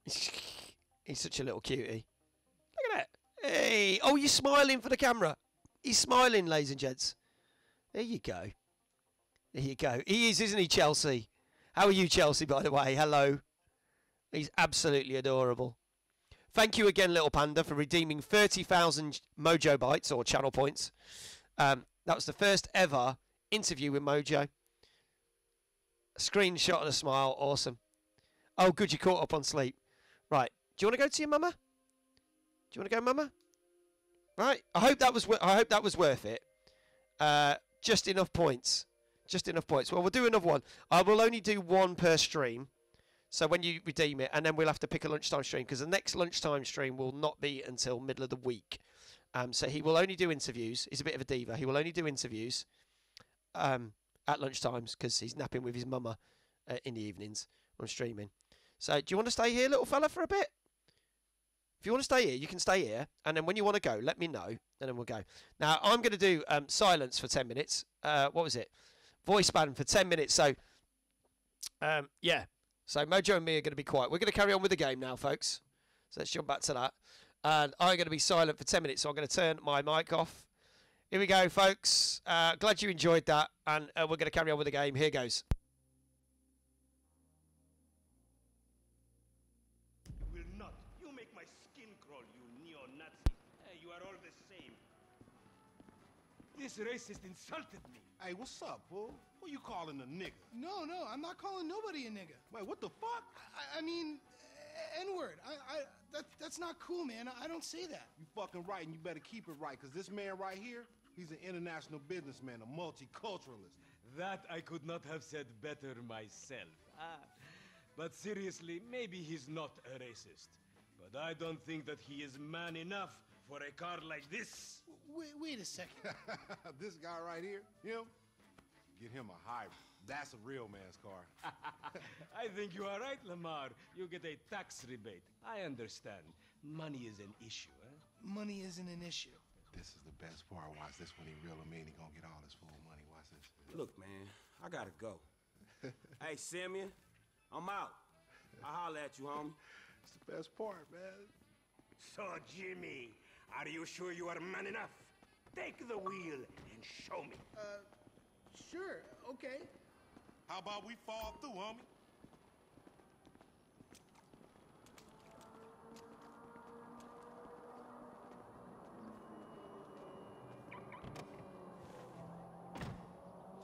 He's such a little cutie. Look at that. Hey. Oh, you're smiling for the camera. He's smiling, ladies and gents. There you go. There you go. He is, isn't he, Chelsea? How are you, Chelsea, by the way? Hello. He's absolutely adorable. Thank you again, Little Panda, for redeeming 30,000 Mojo Bites, or channel points. That was the first ever interview with Mojo. A screenshot and a smile. Awesome. Oh, good, you caught up on sleep. Right. Do you want to go to your mama? Do you want to go, mama? Right. I hope that was worth it. Just enough points. Just enough points. Well, we'll do another one. I will only do one per stream. So when you redeem it, and then we'll have to pick a lunchtime stream, because the next lunchtime stream will not be until middle of the week. So he will only do interviews. He's a bit of a diva. He will only do interviews at lunchtimes, because he's napping with his mama in the evenings on streaming. So do you want to stay here, little fella, for a bit? If you want to stay here, you can stay here. And then when you want to go, let me know, and then we'll go. Now, I'm going to do silence for 10 minutes. What was it? Voice ban for 10 minutes. So, yeah. So Mojo and me are going to be quiet. We're going to carry on with the game now, folks. So let's jump back to that. And I'm going to be silent for 10 minutes, so I'm going to turn my mic off. Here we go, folks. Glad you enjoyed that. And we're going to carry on with the game. Here goes. This racist insulted me. Hey, what's up, bro? Who you calling a nigga? No, no, I'm not calling nobody a nigga. Wait, what the fuck? I mean, N-word. That's not cool, man. I don't say that. You fucking right, and you better keep it right, because this man right here, he's an international businessman, a multiculturalist. That I could not have said better myself. But seriously, maybe he's not a racist. But I don't think that he is man enough for a car like this. Wait a second. This guy right here, him? Get him a hybrid. That's a real man's car. I think you are right, Lamar. You get a tax rebate. I understand. Money is an issue, eh? Money isn't an issue. This is the best part. Watch this when he real or mean, he gonna get all this fool money. Watch this. Look, man, I gotta go. Hey, Simeon, I'm out. I'll holler at you, homie. It's the best part, man. So, Jimmy, are you sure you are man enough? Take the wheel and show me. Sure, okay. How about we fall through, homie?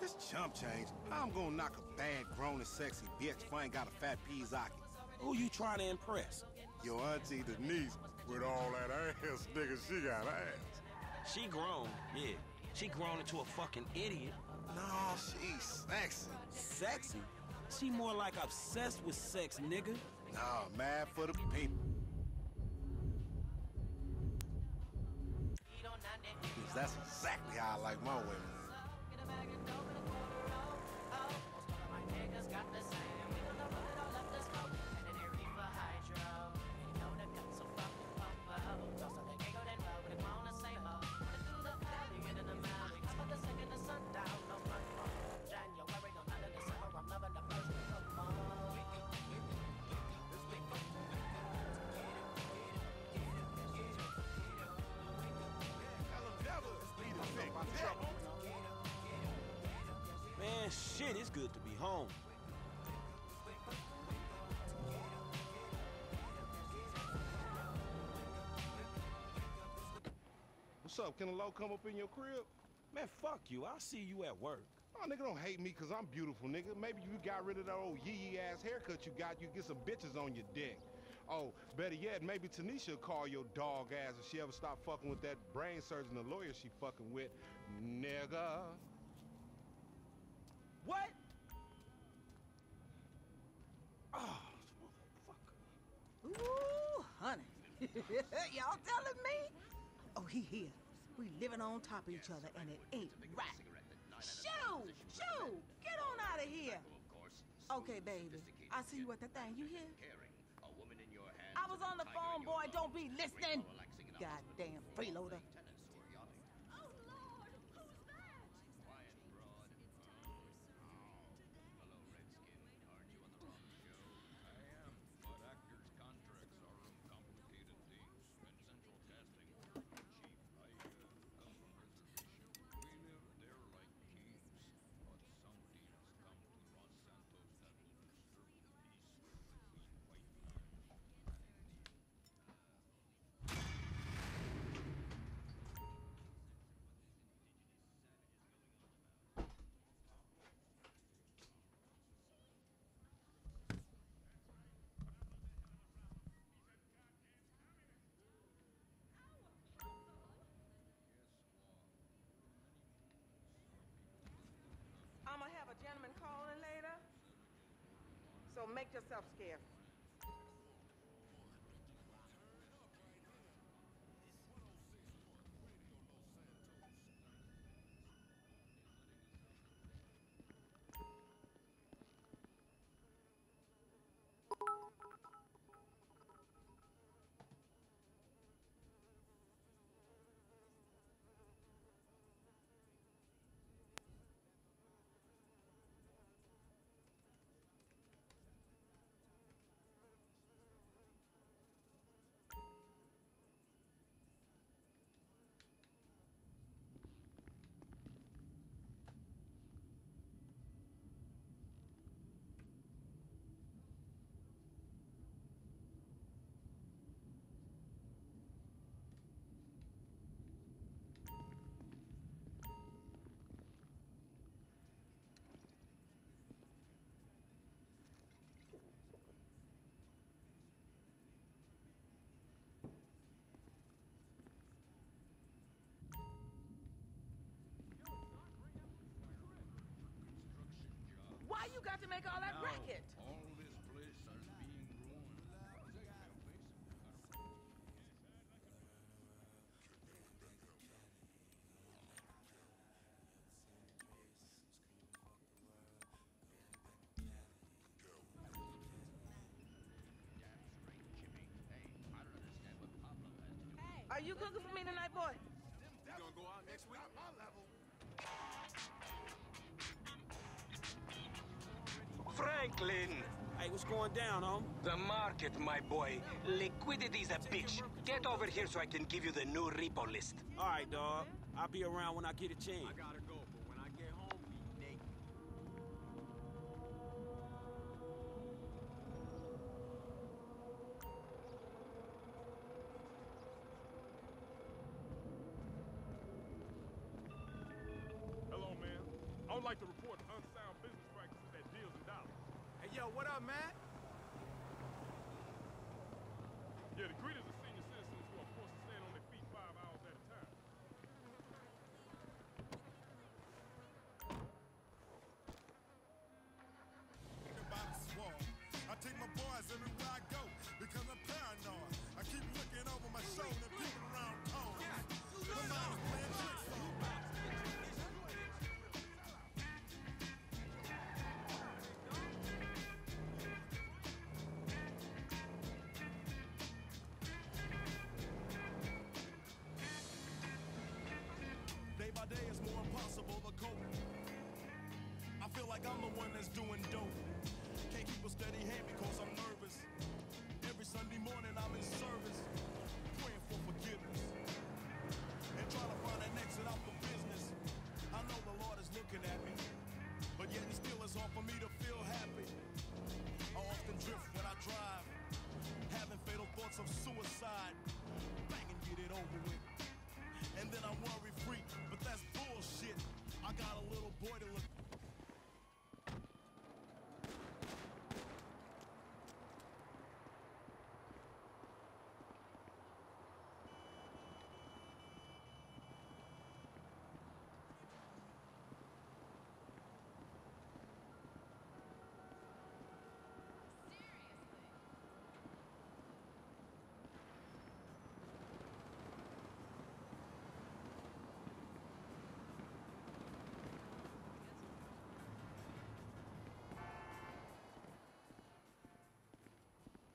This chump change, I'm gonna knock a bad, grown and sexy bitch if I ain't got a fat peas socket. Who you trying to impress? Your auntie Denise. With all that ass, nigga, she got ass. She grown, yeah. She grown into a fucking idiot. No, she's sexy. Sexy? She more like obsessed with sex, nigga. Nah, mad for the people. Because that's exactly how I like my women. Shit, it's good to be home. What's up? Can a low come up in your crib? Man, fuck you. I'll see you at work. Oh, nigga, don't hate me because I'm beautiful, nigga. Maybe you got rid of that old yee-yee-ass haircut you got. You get some bitches on your dick. Oh, better yet, maybe Tanisha will call your dog ass if she ever stop fucking with that brain surgeon, the lawyer she fucking with. Nigga. What? Oh, motherfucker. Ooh, honey. Y'all telling me? Oh, he here. We living on top of each other, and it ain't right. Shoo! Get on out of here. Okay, baby. I see you at the thing. You hear? I was on the phone, boy. Don't be listening. Goddamn freeloader. So make yourself scarce. make all that racket? All this place starts being ruined. Are you cooking for me tonight, boy? You gonna go out next week? My level. Franklin! Hey, what's going down, huh? The market, my boy. Liquidity's a bitch. Get over here so I can give you the new repo list. All right, dog. I'll be around when I get a chance. I gotta go, but when I get home, we naked. Hello, man. I would like to report unsound business practices that deals in dollars. Hey, yo, what up, man? Yeah, the greeters are senior citizens who are forced to stand on their feet 5 hours at a time. I take my boys everywhere I go because I'm paranoid. I keep looking over my shoulder and peeping around corners. Day by day it's more impossible to cope. I feel like I'm the one that's doing dope. Can't keep a steady hand because I'm nervous. Every Sunday morning I'm in service, praying for forgiveness and trying to find an exit out for business. I know the Lord is looking at me, but yet and still it's hard for me to feel happy. I often drift when I drive, having fatal thoughts of suicide. Bang and get it over with. And then I'm worry free, but that's bullshit. I got a little boy to look.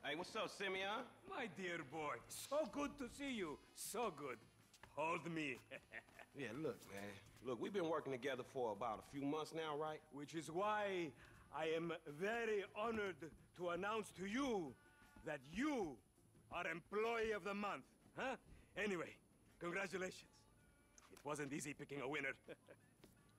Hey, what's up, Simeon? My dear boy, so good to see you. So good. Hold me. Yeah, look, man. Look, we've been working together for about a few months now, right? Which is why I am very honored to announce to you that you are Employee of the Month, huh? Anyway, congratulations. It wasn't easy picking a winner.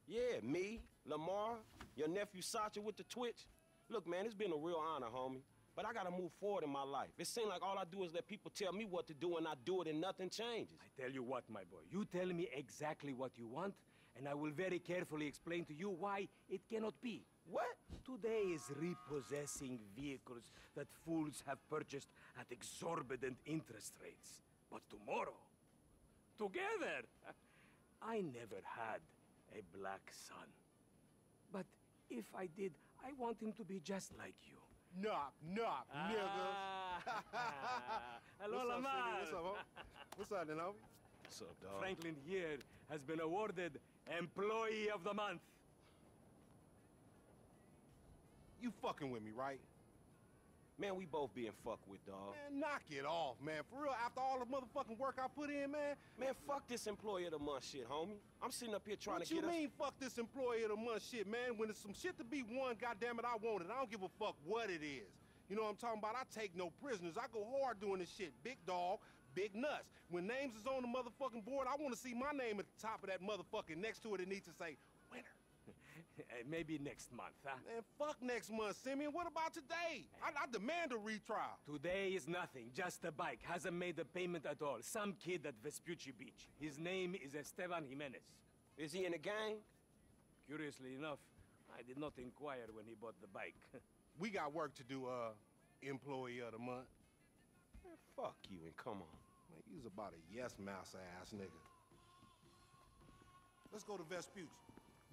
Yeah, me, Lamar, your nephew Sacha with the Twitch. Look, man, it's been a real honor, homie. But I gotta move forward in my life. It seems like all I do is let people tell me what to do, and I do it and nothing changes. I tell you what, my boy, you tell me exactly what you want, and I will very carefully explain to you why it cannot be. What? Today is repossessing vehicles that fools have purchased at exorbitant interest rates. But tomorrow, together, I never had a black son. But if I did, I want him to be just like you. Knock, knock, nigga. Hello, what's Lamar. Up, what's up, then, homie? What's up, dog? Franklin here has been awarded Employee of the Month. You fucking with me, right? Man, we both being fucked with, dog. Man, knock it off, man. For real, after all the motherfucking work I put in, man. Man, fuck this Employee of the Month shit, homie. I'm sitting up here trying to get us... What you mean, fuck this Employee of the Month shit, man? When there's some shit to be won, goddammit, I want it. I don't give a fuck what it is. You know what I'm talking about? I take no prisoners. I go hard doing this shit. Big dog, big nuts. When names is on the motherfucking board, I want to see my name at the top of that motherfucking next to it. It needs to say, winner. Maybe next month, huh? Man, fuck next month, Simeon. What about today? I demand a retrial. Today is nothing. Just a bike. Hasn't made a payment at all. Some kid at Vespucci Beach. His name is Esteban Jimenez. Is he in a gang? Curiously enough, I did not inquire when he bought the bike. We got work to do, Employee of the Month. Man, fuck you and come on. Man, he's about a yes-mouse ass nigga. Let's go to Vespucci.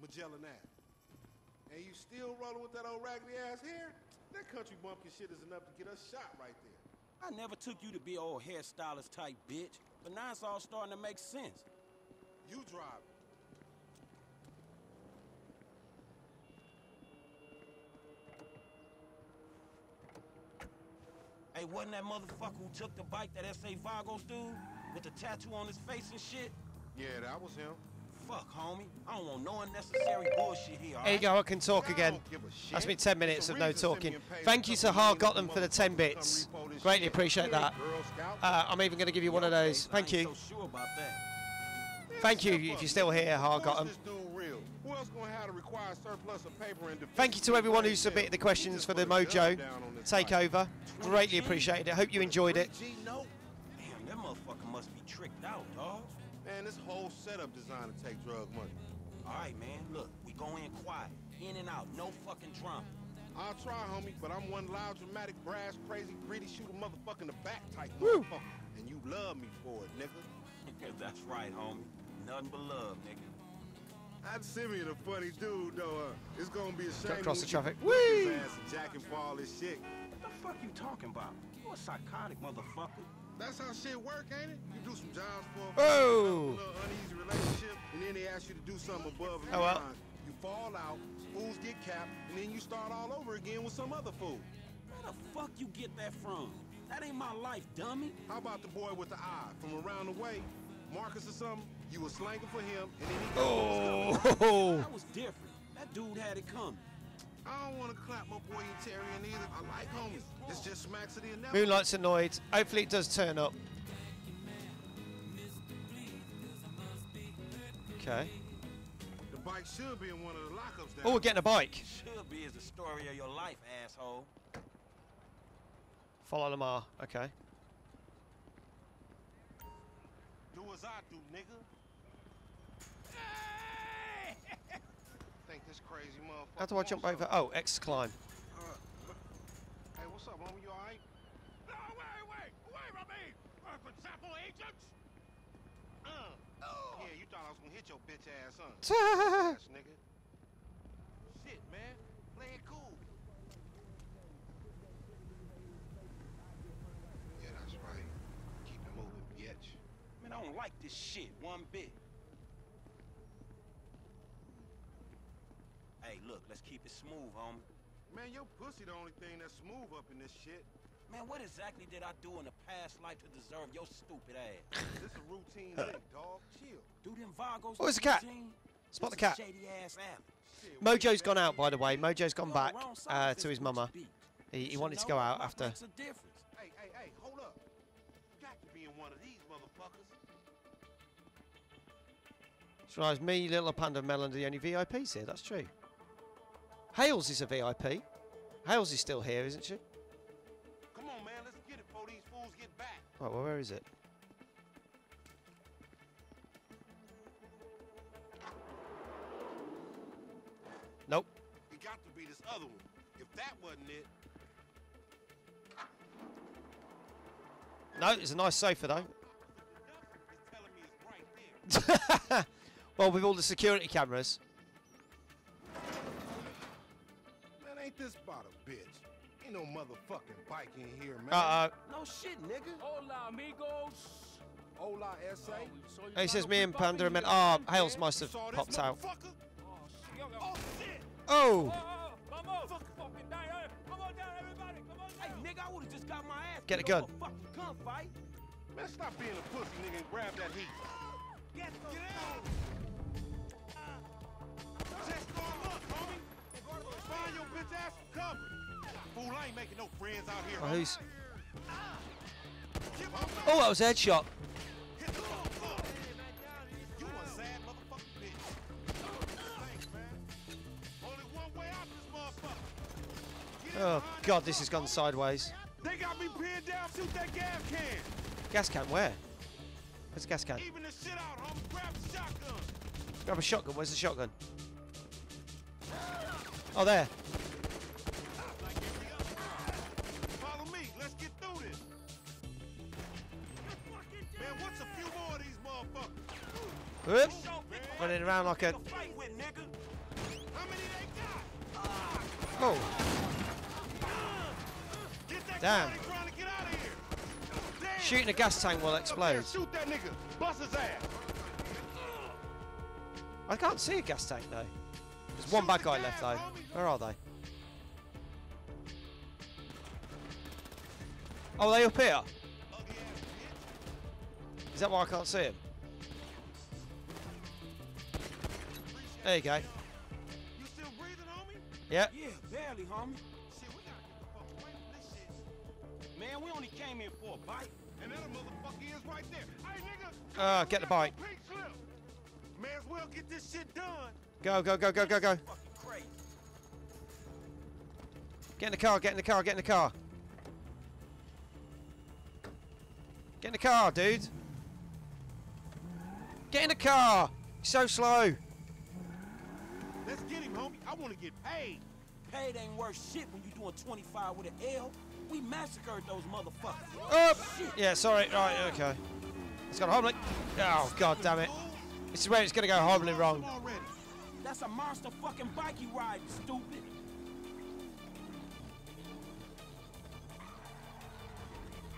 Magellan Ave. And you still rolling with that old raggedy ass hair? That country bumpkin shit is enough to get us shot right there. I never took you to be old hairstylist type bitch, but now it's all starting to make sense. You drive. Hey, wasn't that motherfucker who took the bike that S.A. Vagos dude with the tattoo on his face and shit? Yeah, that was him. Fuck, homie. I don't want no unnecessary bullshit here. There you go, I can talk again. That's been 10 minutes of no talking. Thank you, Sahar Gotham, for the 10 bits. Greatly appreciate that. I'm even going to give you one of those. Thank you. Thank you, if you're still here, Har Gotham. Thank you to everyone who submitted the questions for the Mojo Takeover. Greatly appreciated it. Hope you enjoyed it. Damn, that motherfucker must be tricked out, dog. Man, this whole setup designed to take drug money. All right, man. Look, we go in quiet, in and out, no fucking drama. I'll try, homie, but I'm one loud, dramatic, brass, crazy, greedy, shoot a motherfucker in the back type motherfucker, and you love me for it, nigga. That's right, homie. Nothing but love, nigga. I'd see me a funny dude, though. It's gonna be a shame. Across the traffic. Whee! Jack and all this shit. What the fuck you talking about? You a psychotic motherfucker. That's how shit work, ain't it? You do some jobs for a little uneasy relationship, and then they ask you to do something above and beyond. You fall out, fools get capped, and then you start all over again with some other fool. Where the fuck you get that from? That ain't my life, dummy. How about the boy with the eye from around the way? Marcus or something? You were slanging for him, and then he that was different. That dude had it coming. I don't want to clap my boy Etarian either. I like homies. It's just smacks of the inevitable. Moonlight's annoyed. Hopefully it does turn up. Okay. The bike should be in one of the lockups there. Oh, we're getting a bike. Should be is the story of your life, asshole. Follow Lamar. Okay. Do as I do, nigga. This crazy motherfucker. How do I jump over? Oh, X climb. Hey, what's up, homie? You alright? No, wait, from me! Fucking sample agents! Yeah, you thought I was gonna hit your bitch ass, huh? Ass, nigga. Shit, man. Play it cool. Yeah, that's right. Keep it moving, bitch. Man, I don't like this shit one bit. Hey, look, let's keep it smooth, homie. Man, your pussy the only thing that's smooth up in this shit. Man, what exactly did I do in the past life to deserve your stupid ass? This a routine thing, dog. Chill. Do them Vagos. Oh, it's a cat. Spot the cat. Shady ass shit, Mojo's gone out, by the way. Mojo's gone back to his mama. He wanted to go out after. Makes a difference. Hey, hold up. You got to be in one of these motherfuckers. So it's me, Little Panda, and Melon are the only VIPs here. That's true. Hales is a VIP. Hales is still here, isn't she? Come on, man, let's get it before these fools get back. Right, well, where is it? Nope. It got to be this other one. If that wasn't it. No, it's a nice sofa though. It's telling me it's right there. Well, with all the security cameras. Ain't this about a bitch? Ain't no motherfucking bike in here, man. No shit, nigga. Hola, amigos. Hola, S.A. He says me and Panda and Hales must have popped out. Oh, shit. Oh. Hey, nigga, I would have just got my ass. Get a gun. Man, stop being a pussy, nigga, and grab that heat. Get out. Just go up, homie. Find your bitch ass cover. Fool, I ain't making no friends out here. Oh, that was a headshot. You a sad motherfucking bitch. Only one way out this motherfucker. Oh God, this has gone sideways. They got me pinned down. Shoot that gas can. Gas can where? Where's the gas can? Even the shit out, homie. Grab a shotgun. Grab a shotgun. Where's the shotgun? Oh, there. Follow me. Let's get through this. Man, what's a few more of these motherfuckers? Whoops. Running around like a... How many they got? Go. Damn. Shooting a gas tank will explode. Shoot that nigga. Bust his ass. I can't see a gas tank though. There's one bad guy left though. Where are they? Oh, are they up here? Is that why I can't see him? There you go. You still breathing, homie? Yeah. Yeah, barely, homie. Shit, we gotta get the fuck away from this shit. Man, we only came here for a bite, and that motherfucker is right there. Hey, nigga. Get the bite. May as well get this shit done. Go, go, go, go, go, go. Get in the car. Get in the car. Get in the car. Get in the car, dude. Get in the car. You're so slow. Let's get him, homie. I want to get paid. Paid ain't worth shit when you're doing 25 with an L. We massacred those motherfuckers. Oh, shit. Yeah, sorry. Right, okay. It's gone horribly. Oh, god damn it. This is where it's going to go horribly wrong. That's a monster fucking bike you riding, stupid.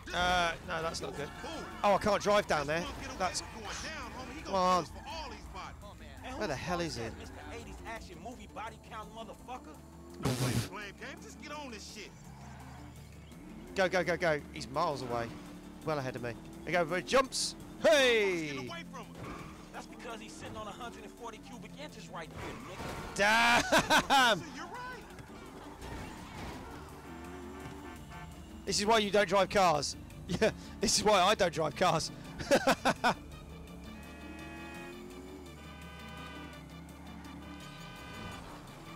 No, that's not good. Oh, I can't drive down there. That's... Come on. Where the hell is it? Action movie body count motherfucker. Just get on this shit. Go, go, go, go. He's miles away. Well ahead of me. They go for jumps. Hey! Get away from him. That's because he's sitting on 140 cubic inches right there, nigga. Damn! So you're right. This is why you don't drive cars. Yeah, this is why I don't drive cars.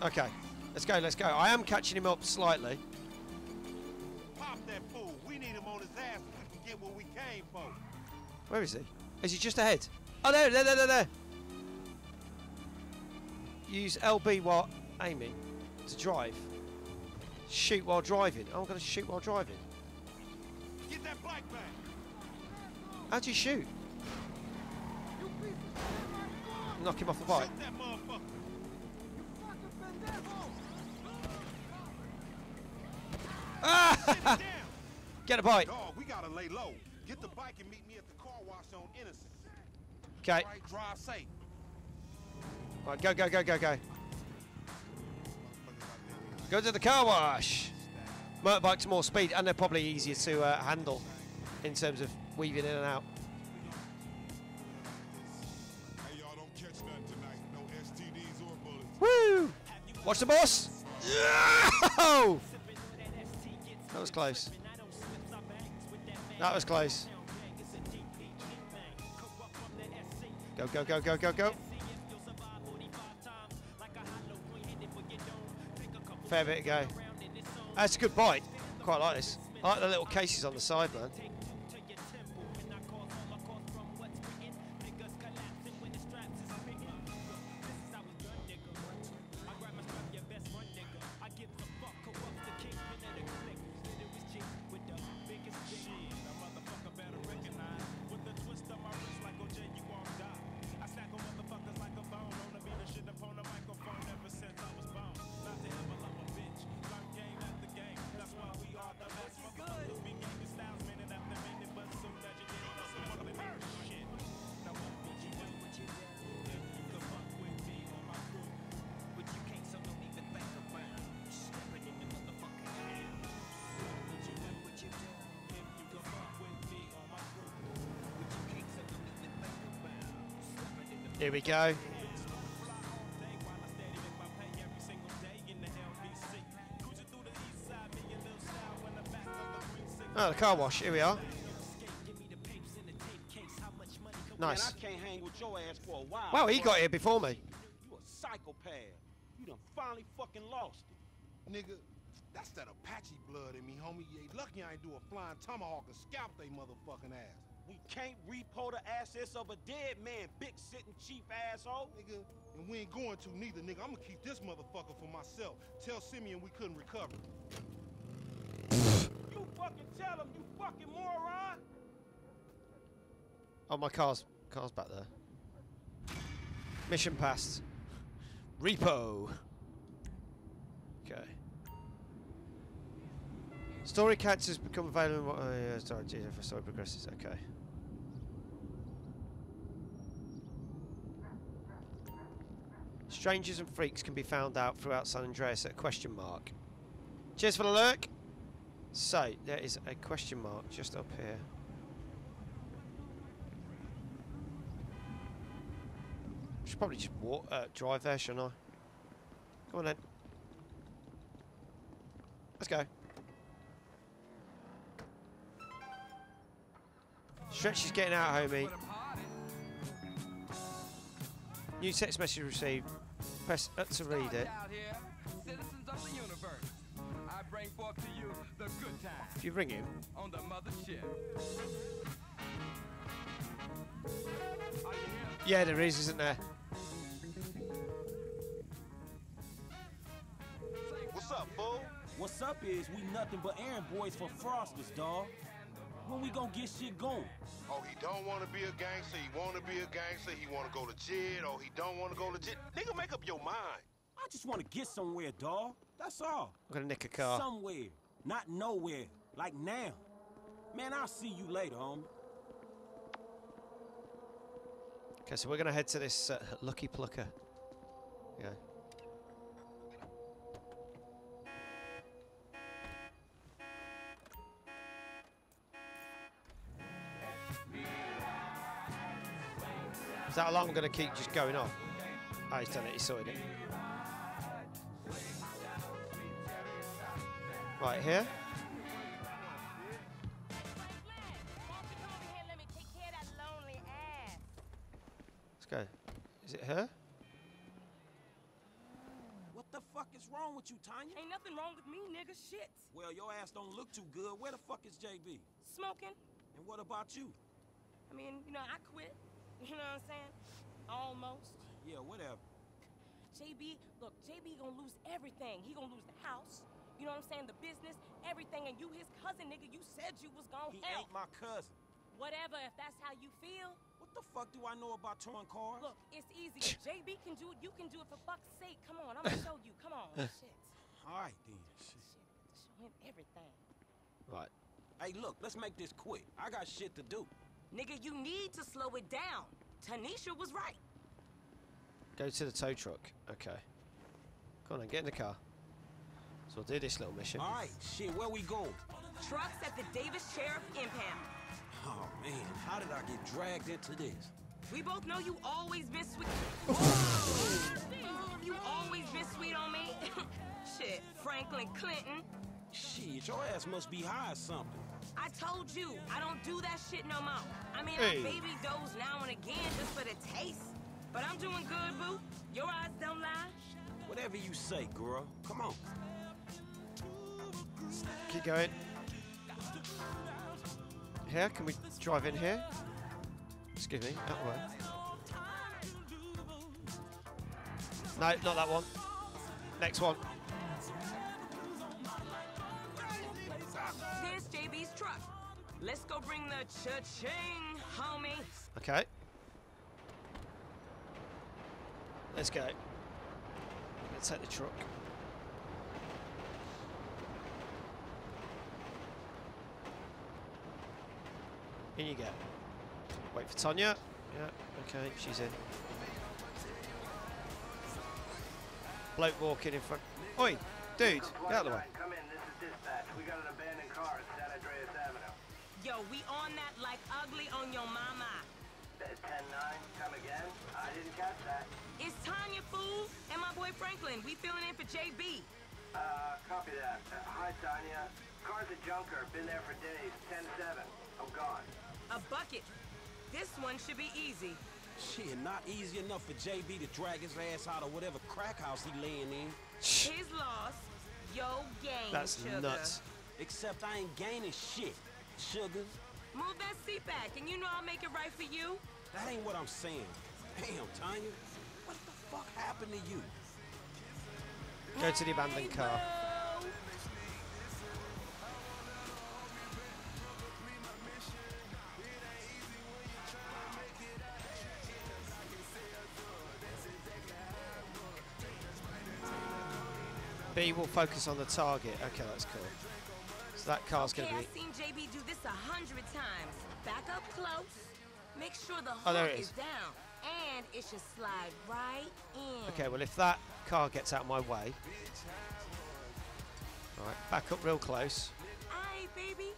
Okay, let's go, let's go. I am catching him up slightly. Pop that fool. We need him on his ass so we can get what we came for. Where is he? Is he just ahead? Oh, there. Use LB while aiming to drive. Shoot while driving. Oh, I'm going to shoot while driving. Get that black back. How do you shoot? Knock him off the bike. Shoot that motherfucker. Ah! Get a bike. Dog, we gotta lay low. Get the bike and meet me at the car wash on Innocent. Okay. Right, drive safe. All right, go, go, go, go, go. Go to the car wash. Motorbikes more speed, and they're probably easier to handle in terms of weaving in and out. Hey, y'all don't catch nothing tonight. No STDs or bullets. Woo! Watch the boss. Yeah! That was close. That was close. Go, go, go, go, go, go. Fair bit to go. That's a good bite. Quite like this. I like the little cases on the side, man. Here we go. Oh, the car wash. Here we are. Nice. Wow, he got here before me. You a psychopath. You done finally fucking lost it. Nigga, that's that Apache blood in me, homie. You ain't lucky I ain't do a flying tomahawk and scalp they motherfucking ass. We can't repo the assets of a dead man, big sitting cheap asshole. Nigga, and we ain't going to neither, nigga. I'm gonna keep this motherfucker for myself. Tell Simeon we couldn't recover. You fucking tell him, you fucking moron! Oh, my car's back there. Mission passed. Repo. Okay. Story characters become available. Oh, yeah, sorry, if a story progresses, okay. Strangers and freaks can be found out throughout San Andreas at a question mark. Cheers for the lurk! So, there is a question mark just up here. Should probably just walk, drive there, shouldn't I? Come on then. Let's go. Stretch is getting out, homie. New text message received. Press up to read it. Citizens of the universe, I bring forth to you the good time. If you ring him. On the mothership. Yeah, there is, isn't there? What's up, fool? What's up is we nothing but errand boys for Frosters, dawg. When we gonna get shit going? Oh, he don't want to be a gangster, he want to be a gangster, he want to go legit, or he don't want to go legit. Nigga, make up your mind. I just want to get somewhere, dawg. That's all. I'm gonna nick a car. Somewhere, not nowhere, like now. Man, I'll see you later, homie. Okay, so we're gonna head to this Lucky Plucker. Yeah. Is that alarm going to keep just going off? Oh, he's done it, he sorted it. Right here. Let's go. Is it her? What the fuck is wrong with you, Tanya? Ain't nothing wrong with me, nigga, shit. Well, your ass don't look too good. Where the fuck is JB? Smoking. And what about you? I mean, you know, I quit. You know what I'm saying? Almost. Yeah, whatever. JB, look, JB gonna lose everything. He gonna lose the house, you know what I'm saying, the business, everything, and you his cousin, nigga. You said you was gonna help. He ain't my cousin. Whatever, if that's how you feel. What the fuck do I know about towing cars? Look, it's easy. If JB can do it, you can do it, for fuck's sake. Come on, I'm gonna show you. Come on, shit. All right, then. Shit. Show him everything. Right. Hey, look, let's make this quick. I got shit to do. Nigga, you need to slow it down. Tanisha was right. Go to the tow truck. Okay. Come on then, get in the car. So we'll do this little mission. All right, shit, where we go? Trucks at the Davis Sheriff Impound. Oh, man, how did I get dragged into this? We both know you always been sweet. You always been sweet on me. Shit, Franklin Clinton. Shit, your ass must be high or something. I told you, I don't do that shit no more. I mean, hey. I baby doze now and again just for the taste. But I'm doing good, boo. Your eyes don't lie. Whatever you say, girl. Come on. Keep going. Here, can we drive in here? Excuse me, that way. No, not that one. Next one. There's JB's truck. Let's go bring the cha-ching, homie. Okay. Let's go. Let's take the truck. In you go. Wait for Tanya. Yeah, okay, she's in. Bloke walking in front. Oi, dude, get out of the way. Dispatch, we got an abandoned car at San Andreas Avenue. Yo, we on that like ugly on your mama. 10-9, come again? I didn't catch that. It's Tanya, fool, and my boy Franklin. We filling in for JB. Copy that. Hi, Tanya. Car's a junker. Been there for days. 10-7. I'm gone. A bucket. This one should be easy. Shit, not easy enough for JB to drag his ass out of whatever crack house he laying in. His loss. Yo, game, that's sugar. Nuts. Except I ain't gaining shit, sugar. Move that seat back, and you know I'll make it right for you. That ain't what I'm saying. Damn, Tanya, what the fuck happened to you? Go to the abandoned car. B will focus on the target. Okay, that's cool. So that car's going to be... I've seen JB do this 100 times. Back up close. Make sure the hook is down. And it should slide right in. Okay, well, if that car gets out of my way... All right, back up real close. Aye, baby.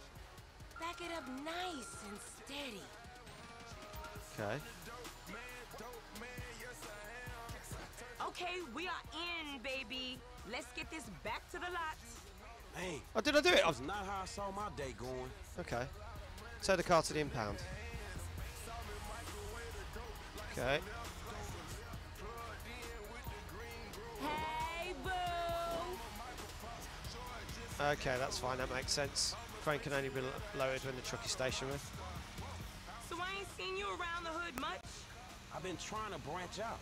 Back it up nice and steady. Okay. Okay, we are in, baby. Let's get this back to the lot. Hey. Oh, did I do it? That's not how I saw my day going. Okay. Tow the car to the impound. Okay. Hey, boo. Okay, that's fine. That makes sense. Crane can only be lowered when the truck is stationary. So I ain't seen you around the hood much? I've been trying to branch out.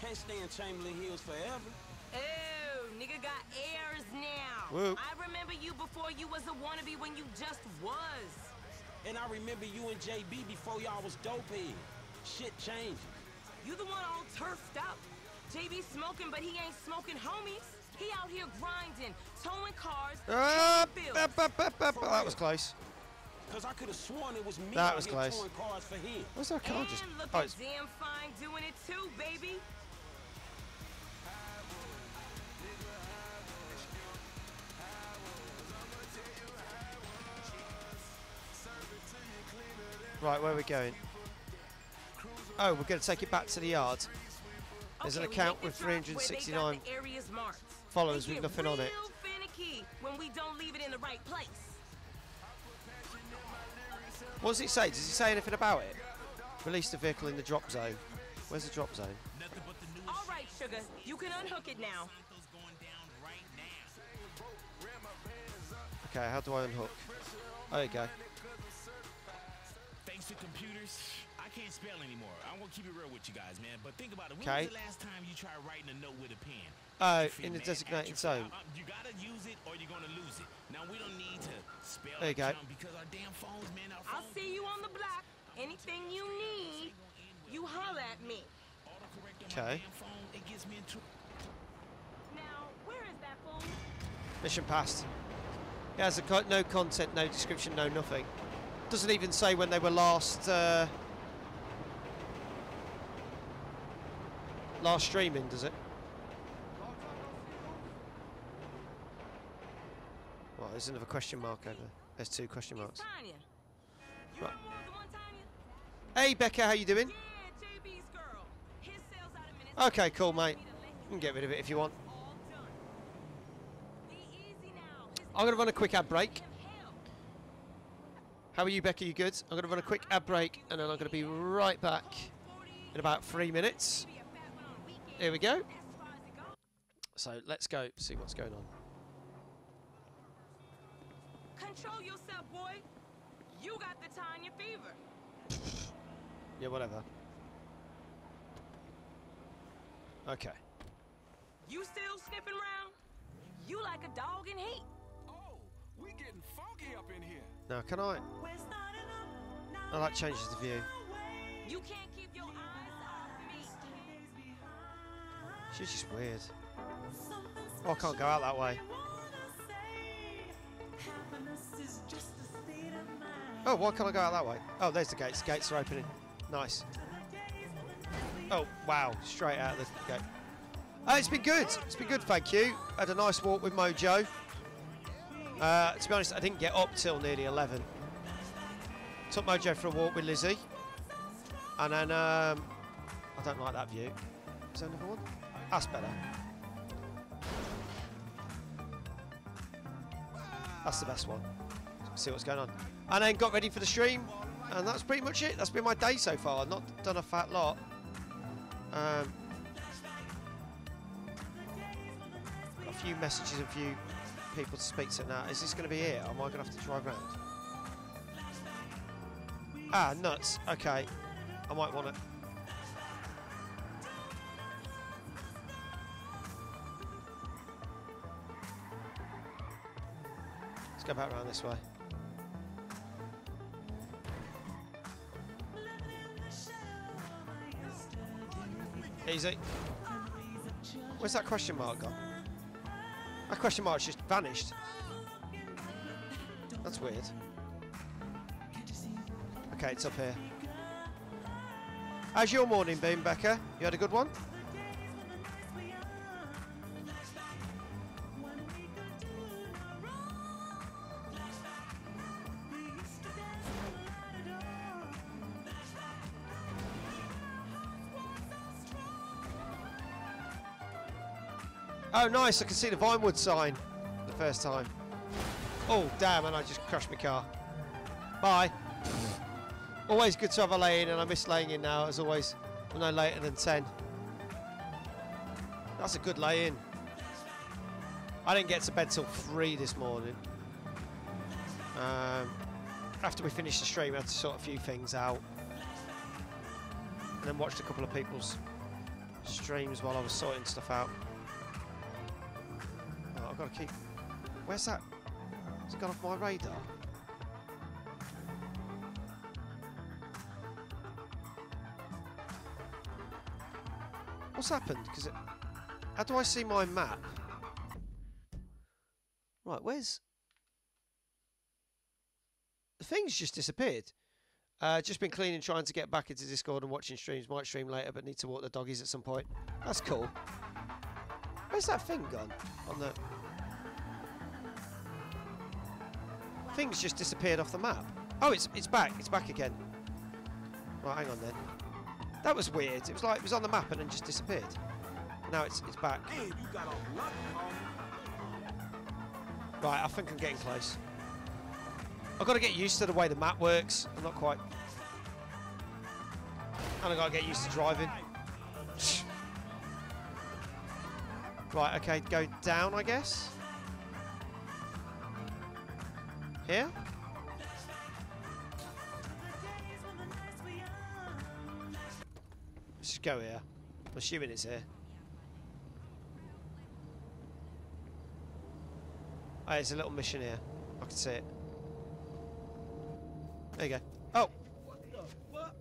Can't stay in Chamberlain Hills forever. Oh, nigga got airs now. Whoop. I remember you before you was a wannabe when you just was. And I remember you and JB before y'all was dopey. Shit changed. You the one all turfed up. JB smoking, but he ain't smoking homies. He out here grinding, towing cars. That was close. Cause I could have sworn it was me that was close. Towing cars for him. What's that car just? Look at damn fine doing it too, baby. Right, where are we going? Oh, we're going to take it back to the yard. There's an account with 369 followers with nothing on it. When we don't leave it in the right place. What does it say? Does it say anything about it? Release the vehicle in the drop zone. Where's the drop zone? All right, sugar, you can unhook it now. Okay, how do I unhook? Oh, there you go. Thanks to computers, I can't spell anymore. I'm gonna keep it real with you guys, man. But think about it. When was the last time you tried writing a note with a pen? Oh, in the designated zone. You gotta use it or you're gonna lose it. Now we don't need to spell it because our damn phones, man. I'll see you on the block. Anything you need, you holler at me. Okay. Now, where is that phone? Mission passed. Yeah, there's no content, no description, no nothing. Doesn't even say when they were last streaming, does it? Well, there's another question mark over there. There's two question marks. Right. Hey, Becca, how you doing? Okay, cool, mate. You can get rid of it if you want. I'm gonna run a quick ad break. How are you, Becca? You good? I'm going to run a quick ad break, and then I'm going to be right back in about 3 minutes. Here we go. So let's go see what's going on. Control yourself, boy. You got the Tanya fever. Yeah, whatever. Okay. You still sniffing around? You like a dog in heat. We getting foggy up in here. Now can I? Oh, that changes the view. You can't keep your eyes off me. She's just weird. Oh, I can't go out that way. Oh, why can't I go out that way? Oh, there's the gates. Gates are opening. Nice. Oh, wow. Straight out of the gate. Oh, it's been good. It's been good, thank you. Had a nice walk with Mojo. To be honest, I didn't get up till nearly 11. Took Mojo for a walk with Lizzie. And then, I don't like that view. Is there another one? That's better. That's the best one. Let's see what's going on. And then got ready for the stream. And that's pretty much it. That's been my day so far. I've not done a fat lot. Got a few messages and few people to speak to now. Is this going to be it? Or am I going to have to drive round? Ah, nuts. Okay. I might want to... Let's go back round this way. Easy. Where's that question mark gone? That question mark's just vanished. That's weird. Okay, it's up here. How's your morning been, Becca? You had a good one? Oh, nice, I can see the Vinewood sign the first time. Oh, damn, and I just crashed my car. Bye. Always good to have a lay-in, and I miss laying-in now, as always. I'm no later than 10. That's a good lay-in. I didn't get to bed till 3 this morning. After we finished the stream, I had to sort a few things out. And then watched a couple of people's streams while I was sorting stuff out. Oh, I've got to keep... Where's that? It's gone off my radar. What's happened? Because how do I see my map? Right, where's... The thing's just disappeared. Just been cleaning, trying to get back into Discord and watching streams. Might stream later, but need to walk the doggies at some point. That's cool. Where's that thing gone? On the... Things just disappeared off the map. Oh, it's back. It's back again. Right, hang on then. That was weird. It was like it was on the map and then just disappeared. Now it's back. Hey, you got a lot on. Right, I think I'm getting close. I've got to get used to the way the map works. I'm not quite. And I've got to get used to driving. Right, okay, go down, I guess. Here? Let's just go here. I'm assuming it's here. Oh, there's a little mission here. I can see it. There you go. Oh! What the fuck?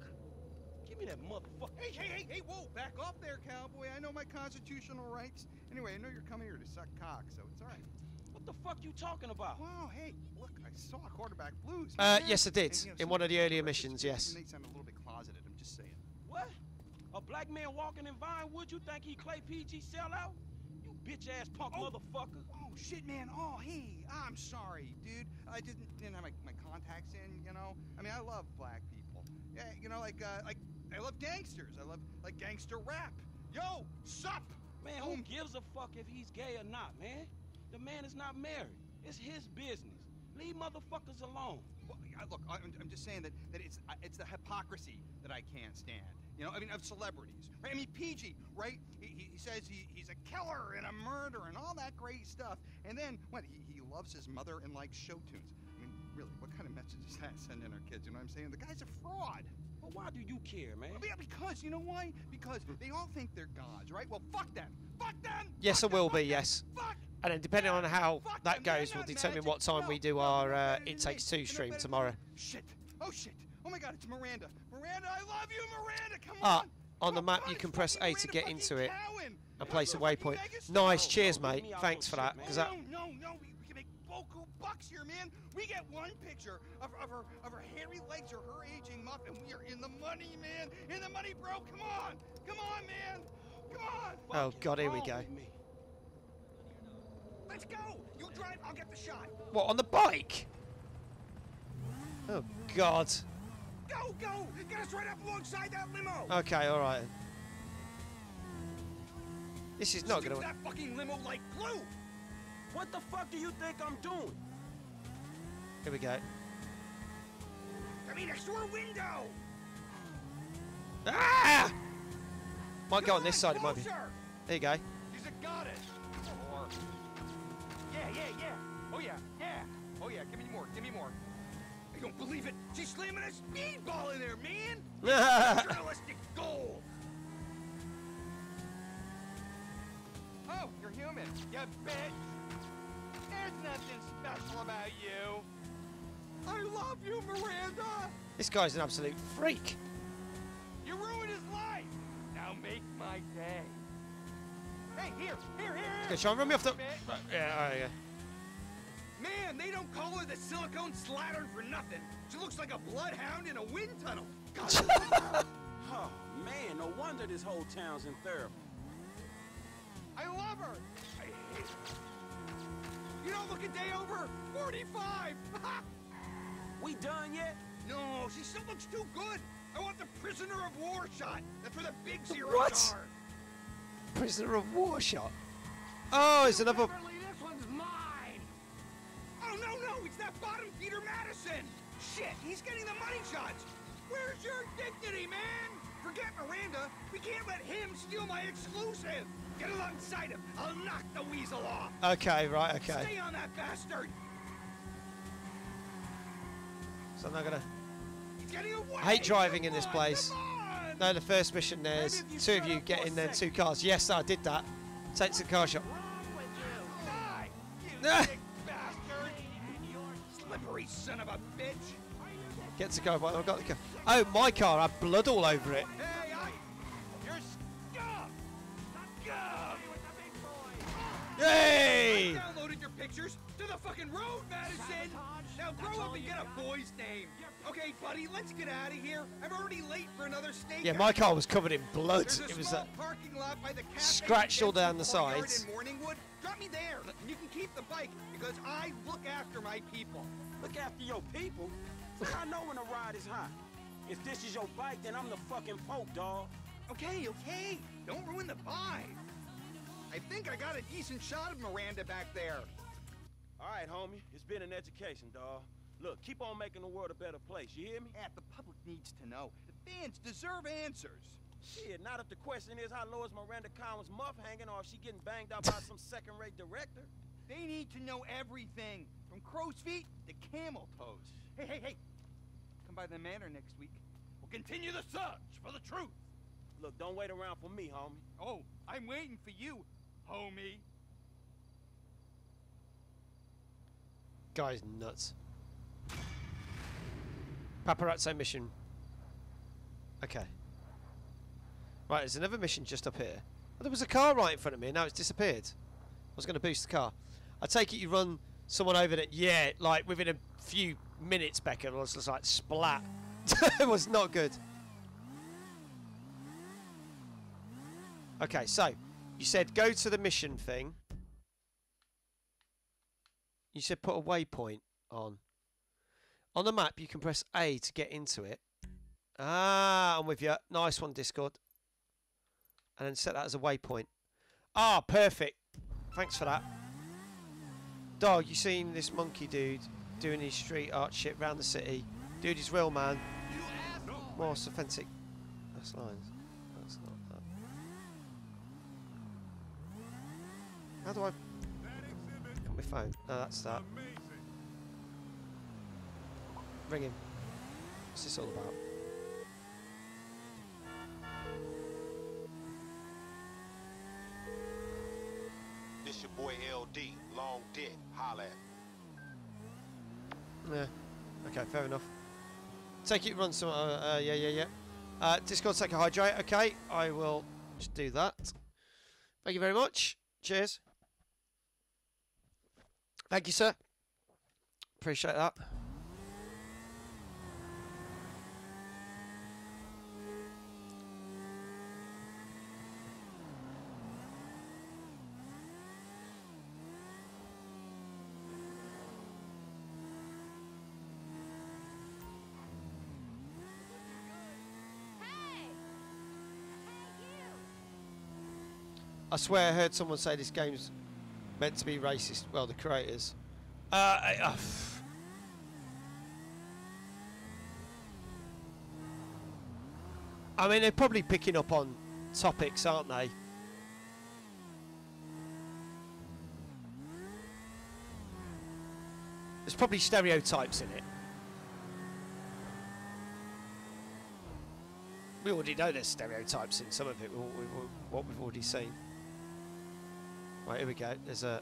Give me that motherfucker. Hey, hey, hey, hey, whoa! Back off there, cowboy. I know my constitutional rights. Anyway, I know you're coming here to suck cock, so it's alright. What the fuck you talking about? Wow, hey, look, I saw quarterback blues. Yes, I did. And, you know, in one of the earlier missions, yes. I'm a little bit closeted, I'm just saying. What? A black man walking in Vinewood, you think he Clay PG sellout? You bitch-ass punk motherfucker. Oh, shit, man. Oh, hey, I'm sorry, dude. I didn't have my contacts in, you know? I mean, I love black people. Yeah, you know, like I love gangsters. I love, like, gangster rap. Yo, sup? Man, who gives a fuck if he's gay or not, man? The man is not married. It's his business. Leave motherfuckers alone. Well, look, I'm just saying that it's the hypocrisy that I can't stand. You know, I mean, of celebrities. Right? I mean, PG, right? He says he's a killer and a murderer and all that great stuff. And then, what, he loves his mother and likes show tunes. I mean, really, what kind of message is that sending our kids? You know what I'm saying? The guy's a fraud. Well, why do you care, man? Well, yeah, because, you know why? Because they all think they're gods, right? Well, fuck them. Fuck them. Yes, fuck I will them, be, yes. Fuck. And then depending on how that goes will determine what time we do our It Takes Two stream tomorrow. Shit. Oh my god, it's Miranda. Miranda, I love you, Miranda. Come on. On the map you can press A to get into it and place a waypoint. Nice, cheers mate. Thanks for that. No, we can make boku bucks here, man. We get one picture of her hairy legs or her aging muff and we are in the money, man. In the money, bro. Come on, man. Come on. Oh god, here we go. Let's go! You drive, I'll get the shot! What, on the bike? Oh, God. Go! Get us right up alongside that limo! Okay, alright. This is not gonna work. That fucking limo like glue! What the fuck do you think I'm doing? Here we go. I mean, next door window! Ah! Might go on this side, closer. It might be. There you go. He's a goddess! Yeah. Oh, yeah. Give me more. I don't believe it. She's slamming a speedball in there, man. Journalistic goal. Oh, you're human. You bitch. There's nothing special about you. I love you, Miranda. This guy's an absolute freak. You ruined his life. Now make my day. Hey, here. Let's go, try and run me off the... Right. Yeah, all right, yeah. Man, they don't call her the silicone slattern for nothing. She looks like a bloodhound in a wind tunnel. Oh, man, no wonder this whole town's in therapy. I love her. I hate her. You don't look a day over 45. We done yet? No, she still looks too good. I want the prisoner of war shot. That's where the big zeros what? Are. Prisoner of war shot? Oh, it's another... Beverly, this one's mine. Oh, no, it's that bottom feeder Madison. Shit, he's getting the money shots. Where's your dignity, man? Forget Miranda. We can't let him steal my exclusive. Get alongside him. I'll knock the weasel off. Okay, right, okay. Stay on that bastard. So I'm not gonna... I hate driving in this place. No, the first mission there's two of you get in there, two cars. Yes, I did that. Take to the car shop. Die, you sick bastard! Slippery son of a bitch! Get to the car. I've got the car. Oh, my car! I had blood all over it. Hey, you're scuffed. Yay! I downloaded your pictures to the fucking road, Madison! Now grow up and get a boy's name. Okay, buddy, let's get out of here. I'm already late for another stakeout. Yeah, my car was covered in blood. It was parking lot by the cafe scratched all down the sides. Drop me there. You can keep the bike because I look after my people. Look after your people? I know when a ride is hot. If this is your bike, then I'm the fucking Pope, dog. Okay. Don't ruin the vibe. I think I got a decent shot of Miranda back there. All right, homie. It's been an education, dawg. Look, keep on making the world a better place, you hear me? Yeah, the public needs to know. The fans deserve answers. Shit, not if the question is how low is Miranda Collins' muff hanging or if she getting banged out by some second-rate director. They need to know everything, from crow's feet to camel toes. Hey. Come by the manor next week. We'll continue the search for the truth. Look, don't wait around for me, homie. Oh, I'm waiting for you. Homie. Guy's nuts. Paparazzo mission. Okay. Right, there's another mission just up here. Oh, there was a car right in front of me and now it's disappeared. I was going to boost the car. I take it you run someone over that. Yeah, like within a few minutes, Becca. I was just like, splat. It was not good. Okay, so... You said go to the mission thing. You said put a waypoint on. On the map, you can press A to get into it. Ah, I'm with you. Nice one, Discord. And then set that as a waypoint. Ah, perfect. Thanks for that. Dog, you seen this monkey dude doing his street art shit round the city. Dude is real, man. More authentic. That's lines. That's not. How do I... Got my phone. No, that's that. Ring him. What's this all about? This your boy LD. Long dick. Holla at me. Yeah. Okay, fair enough. Take it, run some... yeah. Discord, take a hydrate. Okay, I will just do that. Thank you very much. Cheers. Thank you, sir. Appreciate that. I swear I heard someone say this game's meant to be racist. Well, the creators. I mean, they're probably picking up on topics, aren't they? There's probably stereotypes in it. We already know there's stereotypes in some of it, what we've already seen. Right, here we go. There's a...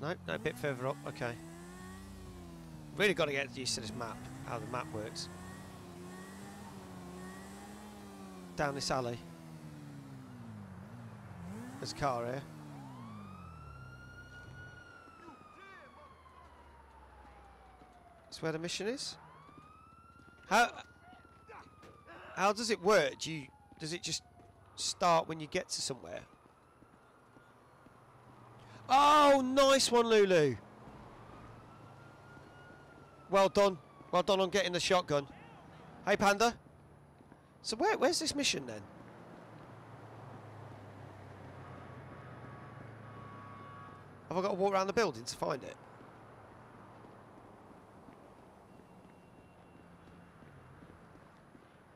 No, a bit further up. Okay. Really got to get used to this map, how the map works. Down this alley. There's a car here. That's where the mission is? How does it work? Does it just start when you get to somewhere? Oh, nice one, Lulu. Well done. Well done on getting the shotgun. Hey, Panda. So where's this mission then? Have I got to walk around the building to find it?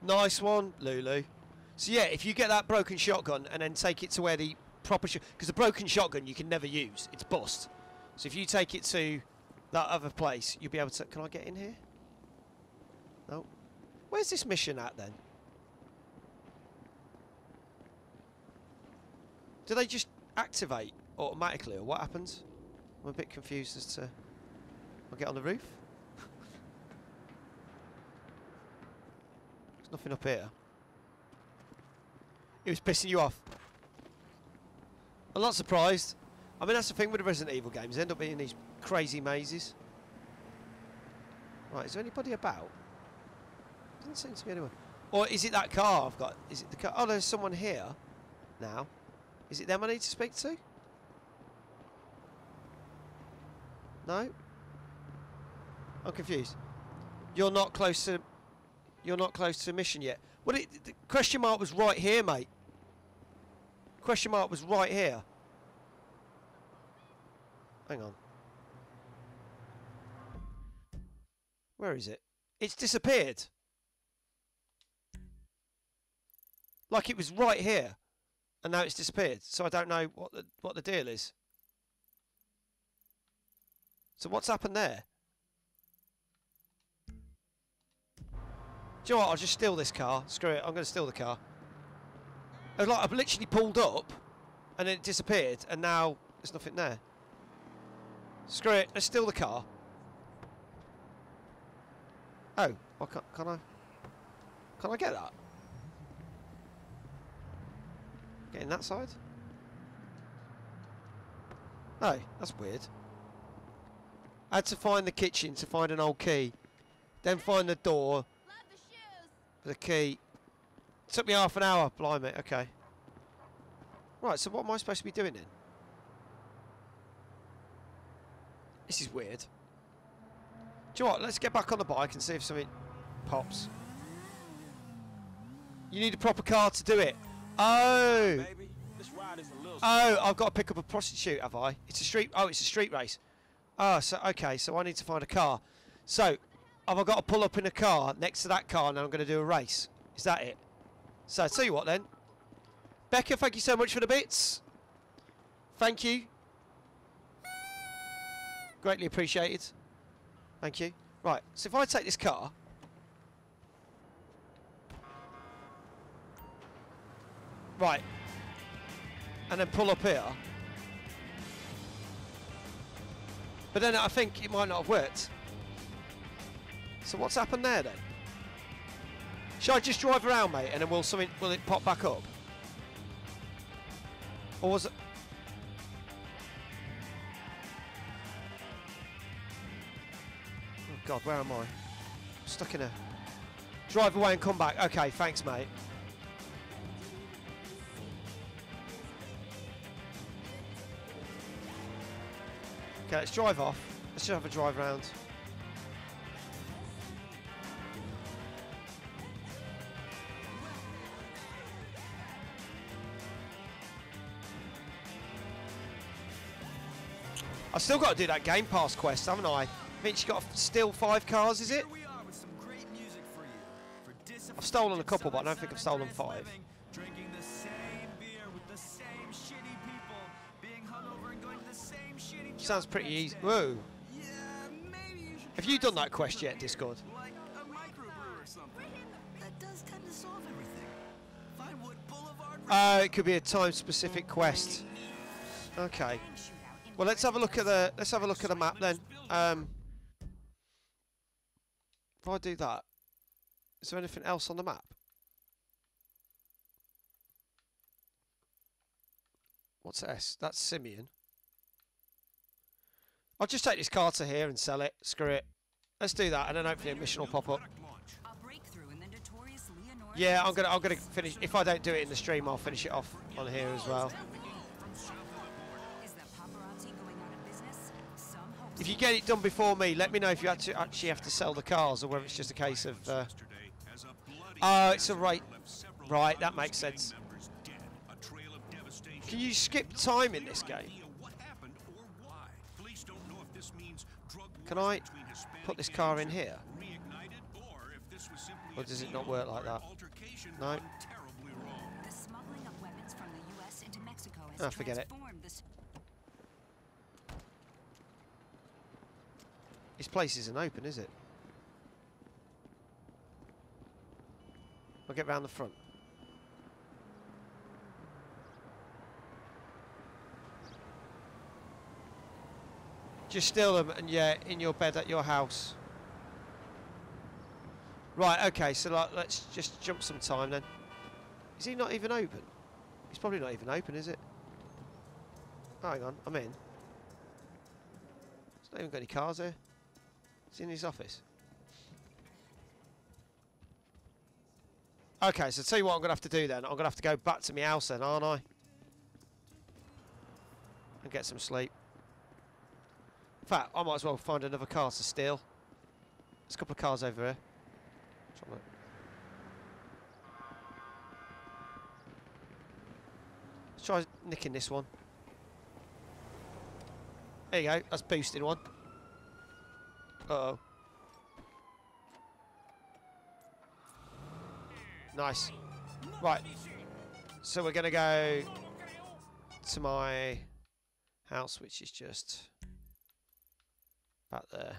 Nice one, Lulu. So yeah, if you get that broken shotgun and then take it to where the proper because the broken shotgun you can never use, it's bust. So if you take it to that other place, you'll be able to. Can I get in here? No. Where's this mission at then? Do they just activate automatically, or what happens? I'm a bit confused as to. I'll get on the roof. There's nothing up here. It was pissing you off. I'm not surprised. I mean, that's the thing with the Resident Evil games. They end up being in these crazy mazes. Right, is there anybody about? Doesn't seem to be anyone. Or is it that car I've got? Is it the car? Oh, there's someone here now. Is it them I need to speak to? No? I'm confused. You're not close to... You're not close to the mission yet. Well, the question mark was right here, mate. Question mark was right here. Hang on. Where is it? It's disappeared. Like it was right here. And now it's disappeared. So I don't know what the deal is. So what's happened there? Do you know what? I'll just steal this car. Screw it. I'm going to steal the car. I've literally pulled up and then it disappeared and now there's nothing there. Screw it. Let's steal the car. Oh. Well, can I get that? Get in that side? No. That's weird. I had to find the kitchen to find an old key. Then find the door. The key. Took me half an hour. Blimey. Okay. Right. So what am I supposed to be doing then? This is weird. Do you know what? Let's get back on the bike and see if something pops. You need a proper car to do it. Oh. Oh. I've got to pick up a prostitute. Have I? It's a street. Oh, it's a street race. Oh. So okay. So I need to find a car. So. Have I got to pull up in a car next to that car and I'm going to do a race? Is that it? So I'll tell you what then. Becca, thank you so much for the bits. Thank you. Greatly appreciated. Thank you. Right, so if I take this car. Right. And then pull up here. But then I think it might not have worked. So what's happened there then? Shall I just drive around, mate, and then will it pop back up? Or was it? Oh God, where am I? I'm stuck in a drive away and come back. Okay, thanks, mate. Okay, let's drive off. Let's just have a drive round. I've still got to do that Game Pass quest, haven't I? I think you've got to steal 5 cars, is it? I've stolen a couple, but I don't think I've stolen 5. Sounds pretty easy. Whoa. Have you done that quest yet, Discord? It could be a time-specific quest. Okay. Well, let's have a look at the map then. If I do that, is there anything else on the map? What's S? That's Simeon. I'll just take this car to here and sell it. Screw it. Let's do that, and then hopefully a mission will pop up. Yeah, I'm gonna finish. If I don't do it in the stream, I'll finish it off on here as well. If you get it done before me, let me know if you actually have to sell the cars, or whether it's just a case of. Oh, it's a rate. Right, that makes sense. Can you skip time in this game? Can I put this car in here? Or does it not work like that? No. Oh, forget it. This place isn't open, is it? I'll get round the front. Just steal them, and yeah, in your bed at your house. Right, okay, so like, let's just jump some time then. Is he not even open? He's probably not even open, is it? Oh, hang on, I'm in. He's not even got any cars here. It's in his office. Okay, so tell you what I'm going to have to do then. I'm going to have to go back to my house then, aren't I? And get some sleep. In fact, I might as well find another car to steal. There's a couple of cars over here. Let's try nicking this one. There you go, that's boosting one. Uh-oh. Nice. Right. So we're going to go to my house, which is just back there.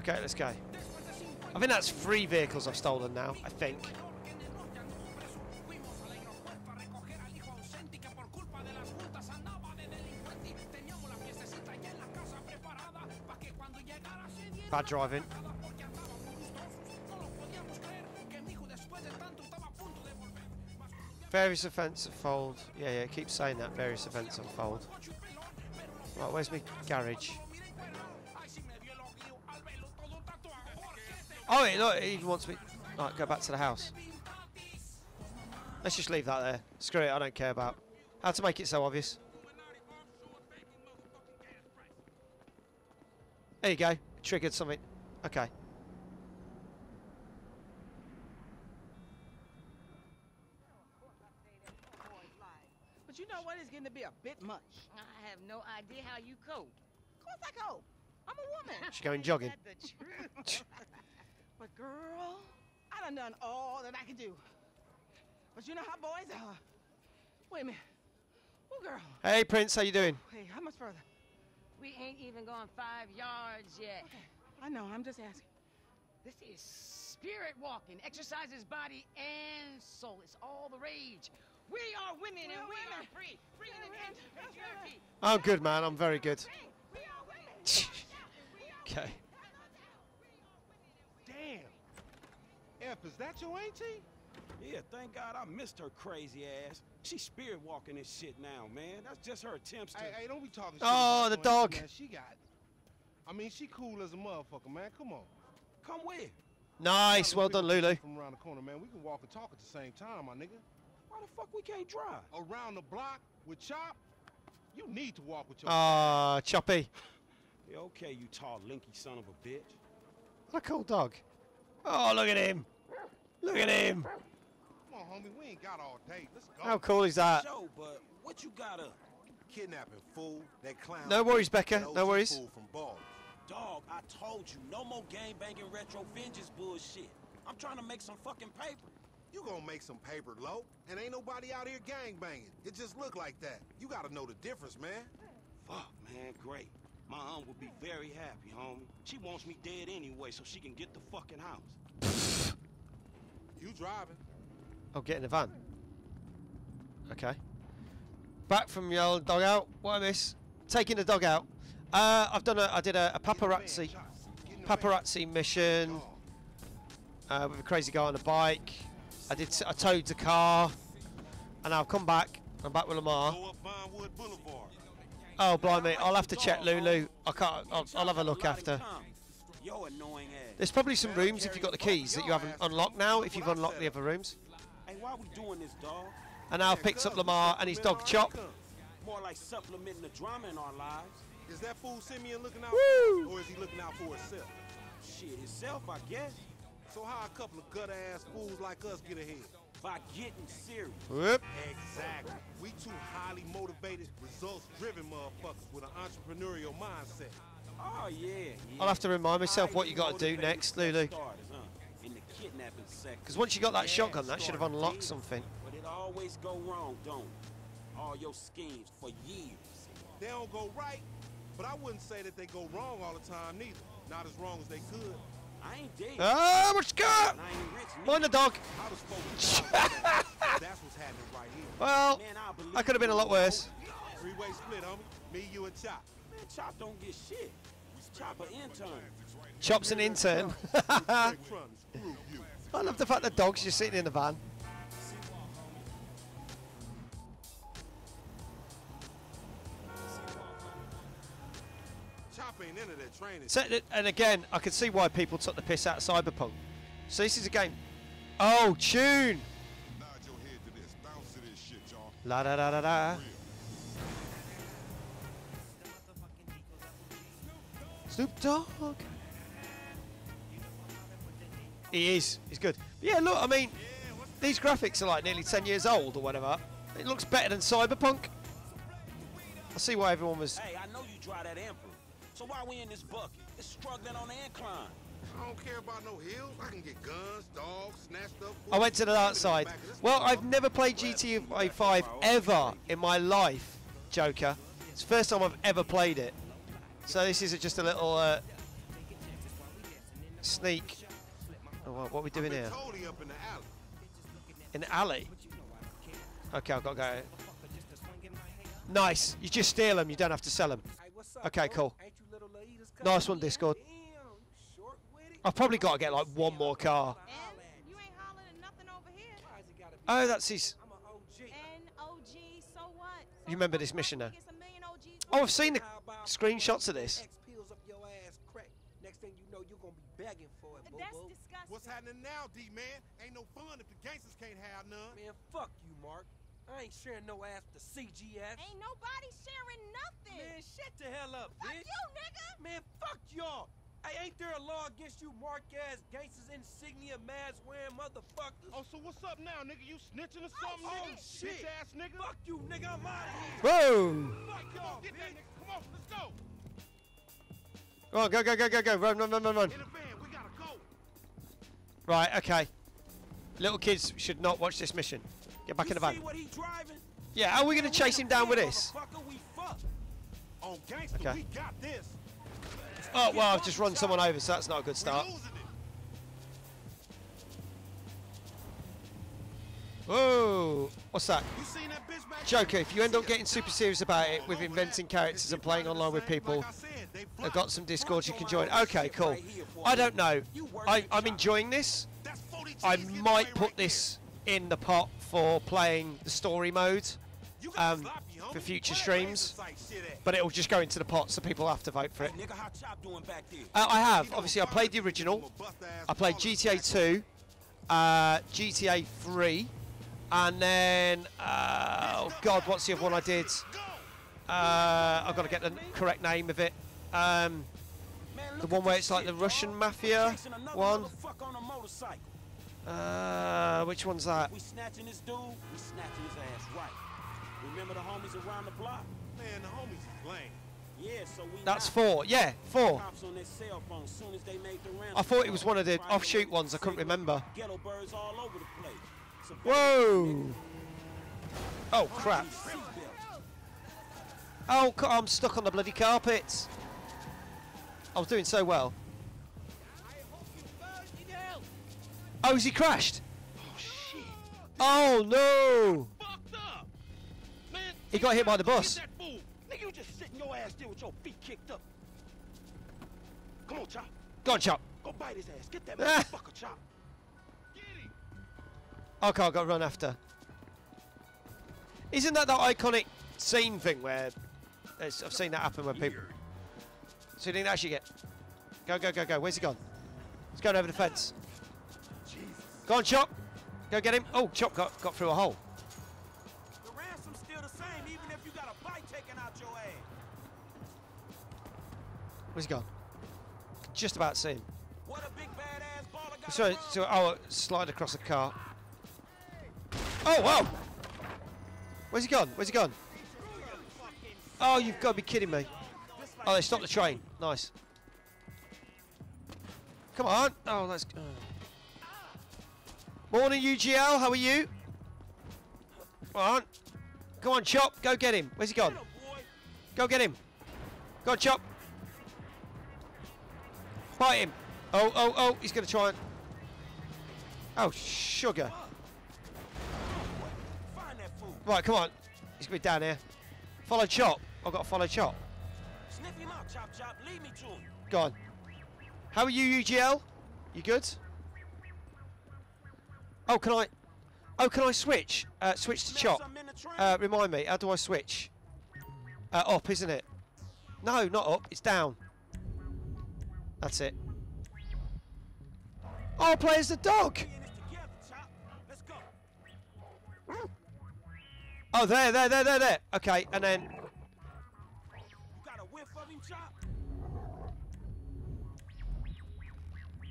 Okay, let's go. I think that's 3 vehicles I've stolen now, I think. Bad driving. Various events unfold. Yeah, keep saying that. Various events unfold. Right, where's my garage? Oh, look, it even wants me. Right, go back to the house. Let's just leave that there. Screw it, I don't care about. How to make it so obvious. There you go. Triggered something. Okay. But you know what? It's getting to be a bit much. I have no idea how you cope. Of course I cope. I'm a woman. She's going jogging. That's the truth. But girl, I done all that I could do. But you know how boys are. Wait a minute. Oh, girl. Hey, Prince, how you doing? Hey, how much further? We ain't even gone 5 yards yet. Okay. I know, I'm just asking. This is spirit walking. Exercises body and soul. It's all the rage. We are women and we are free. Free in the end of patriarchy. I'm good, man. I'm very good. We are women. Okay. Damn. F, is that your auntie? Yeah, thank God I missed her crazy ass. She's spirit walking this shit now, man. That's just her attempts to. Hey, don't be talking shit. Oh, the dog. Man, she got it. I mean, she cool as a motherfucker, man. Come on. Come with. Nice. Well done, Lulu. From around the corner, man. We can walk and talk at the same time, my nigga. Why the fuck we can't drive? Around the block with Chop? You need to walk with your. Ah, Choppy. Yeah, okay, you tall, linky son of a bitch. What a cool dog. Oh, look at him. Look at him. Come on, homie, we ain't got all day. Let's go. How cool is that? Show, but what you got up? Kidnapping fool, that clown. No worries, Becca. No worries. Dog, I told you, no more game banging retro vengeance bullshit. I'm trying to make some fucking paper. You gonna make some paper, low? And ain't nobody out here gang banging. It just look like that. You gotta know the difference, man. Fuck, man, great. My aunt would be very happy, homie. She wants me dead anyway, so she can get the fucking house. You driving? Oh, get in the van. Okay. Back from your old dog out. What I miss? Taking the dog out. I did a paparazzi mission with a crazy guy on a bike. I towed the car, and I've come back. I'm back with Lamar. Oh, blimey, I'll have to check Lulu. I can't, I'll have a look after. There's probably some rooms, if you've got the keys, that you haven't unlocked now, if you've unlocked the other rooms. And now picks up Lamar and his dog Chop. More like supplementing the drama in our lives. Is that fool Simeon looking out for us, or is he looking out for himself? Shit, himself, I guess. So how a couple of gutter-ass fools like us get ahead? By getting serious. Whoop. Exactly. We two highly motivated, results-driven motherfuckers with an entrepreneurial mindset. Oh, yeah. I'll have to remind myself what you got to do next, Lulu. Because once you got that shotgun, that should have unlocked something. But it always go wrong, don't it? All your schemes for years. They don't go right, but I wouldn't say that they go wrong all the time, neither. Not as wrong as they could. I ain't dead. Oh, what's good? Mind the dog. That's what's happening right here. Well, I could have been a lot worse. Three-way split, homie. Me, you, and Chop. Man, Chop don't get shit. Chop an intern. Chop's an intern. I love the fact that dog's just sitting in the van. So, and again, I can see why people took the piss out of Cyberpunk. So this is a game. Oh, tune. La da da da da. Snoop Dogg. He is. He's good. But yeah, look. I mean, these graphics are like nearly 10 years old or whatever. It looks better than Cyberpunk. I see why everyone was. Hey, I know you drive that amp. So why are we in this bucket? It's struggling on the incline. I don't care about no hills. I can get guns, dogs, snatched up. I went to the dark side. Well, I've never played GTA V ever in my life, Joker. It's the first time I've ever played it. So this is just a little sneak. Oh, what are we doing here? In the alley? Okay, I've got to go. Nice. You just steal them. You don't have to sell them. Okay, cool. Nice one, Discord. I've probably got to get like one more car. Oh, that's his. You remember this mission now? Oh, I've seen the screenshots of this. What's happening now, D man? Ain't no fun if the gangsters can't have none. Man, fuck you, Mark. I ain't sharing no ass to CGS. Ain't nobody sharing nothing. Man, shut the hell up, fuck bitch. Fuck you, nigga. Man, fuck y'all. Hey, ain't there a law against you mark-ass gangsters, insignia, mask-wearing motherfuckers? Oh, so what's up now, nigga? You snitching or something, oh, nigga? Oh, shit. Bitch-ass nigga. Fuck you, nigga. I'm out of here. Boom. Fuck y'all, bitch. That nigga. Come on, let's go. Oh, go, go, go, go, go. Run, run, run, run, run. In the van, we gotta go. Right, okay. Little kids should not watch this mission. Get back in the van. Yeah, how are we going to chase him down with this? Okay. Oh, well, I've just run someone over, so that's not a good start. Whoa. What's that? Joker, if you end up getting super serious about it with inventing characters and playing online with people, I've got some Discord you can join. Okay, cool. I don't know. I'm enjoying this. I might put this in the pot for playing the story mode for future streams, but it'll just go into the pot so people have to vote for it. I have, obviously I played the original, I played GTA 2, GTA 3, and then, oh god, what's the other one I did? I've got to get the correct name of it. The one where it's like the Russian mafia one. Which one's that? We snatching this dude, we snatching his ass right. Remember the homies around the block? Man, the homies is lame. Yeah, so we. That's 4. Yeah, 4. Cops on their cell phone soon as they made the round. I thought it was one of the offshoot ones. I couldn't remember. Ghetto birds all over the place. Whoa! Oh crap! Oh, I'm stuck on the bloody carpets. I was doing so well. Oh, is he crashed? Oh, shit. Oh, no. Fucked up. Man, he got hit by the bus. That fool. Nigga, you just sitting your ass there with your feet kicked up. Come on, Chop. Go on, Chop. Go bite his ass. Get that motherfucker, Chop. Get him. Okay, I've got to run after. Isn't that iconic scene thing where I've seen that happen when people... So he didn't actually get... Go, go, go, go. Where's he gone? He's going over the fence. Go on, Chop. Go get him. Oh, Chop got through a hole. The ransom's still the same, even if you got a bite taken out your ass. Where's he gone? Just about see him. What a big badass baller got. Sorry, so I'll slide across the car. Oh, wow! Where's he gone? Where's he gone? Oh, you've got to be kidding me. Oh, they stopped the train. Nice. Come on. Oh, let's go. Morning, UGL. How are you? Come on. Come on, Chop. Go get him. Where's he gone? Go get him. Go on, Chop. Bite him. Oh, oh, oh. He's going to try and... Oh, sugar. Right, come on. He's going to be down here. Follow Chop. I've got to follow Chop. Sniff him out, Chop Chop. Lead me to him. Go on. How are you, UGL? You good? Oh, can I... Oh, can I switch? Switch to Chop. Remind me. How do I switch? Up, isn't it? No, not up. It's down. That's it. Oh, play as the dog! Oh, there. Okay, and then...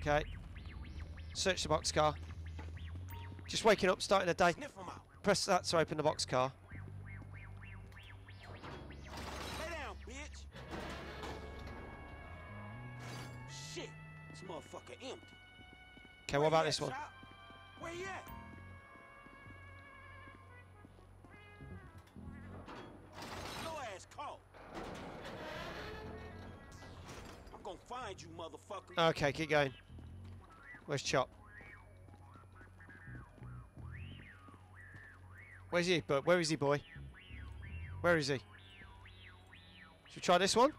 Okay. Search the box car. Just waking up, starting the day. Press that to open the box car. Lay down, bitch. Shit, this motherfucker empty. Okay, what about this one? Where you at? I'm gonna find you, motherfucker. Okay, keep going. Where's Chop? Where's he? But where is he, boy? Where is he? Should we try this one?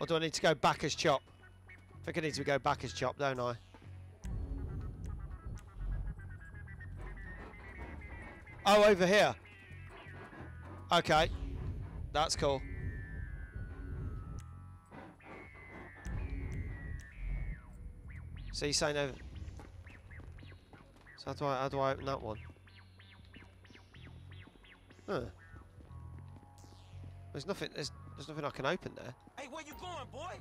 Or do I need to go back as Chop? I think I need to go back as Chop, don't I? Oh, over here. Okay. That's cool. So you're saying over... So how do I open that one? Huh. There's nothing I can open there. Hey, where you going, boy?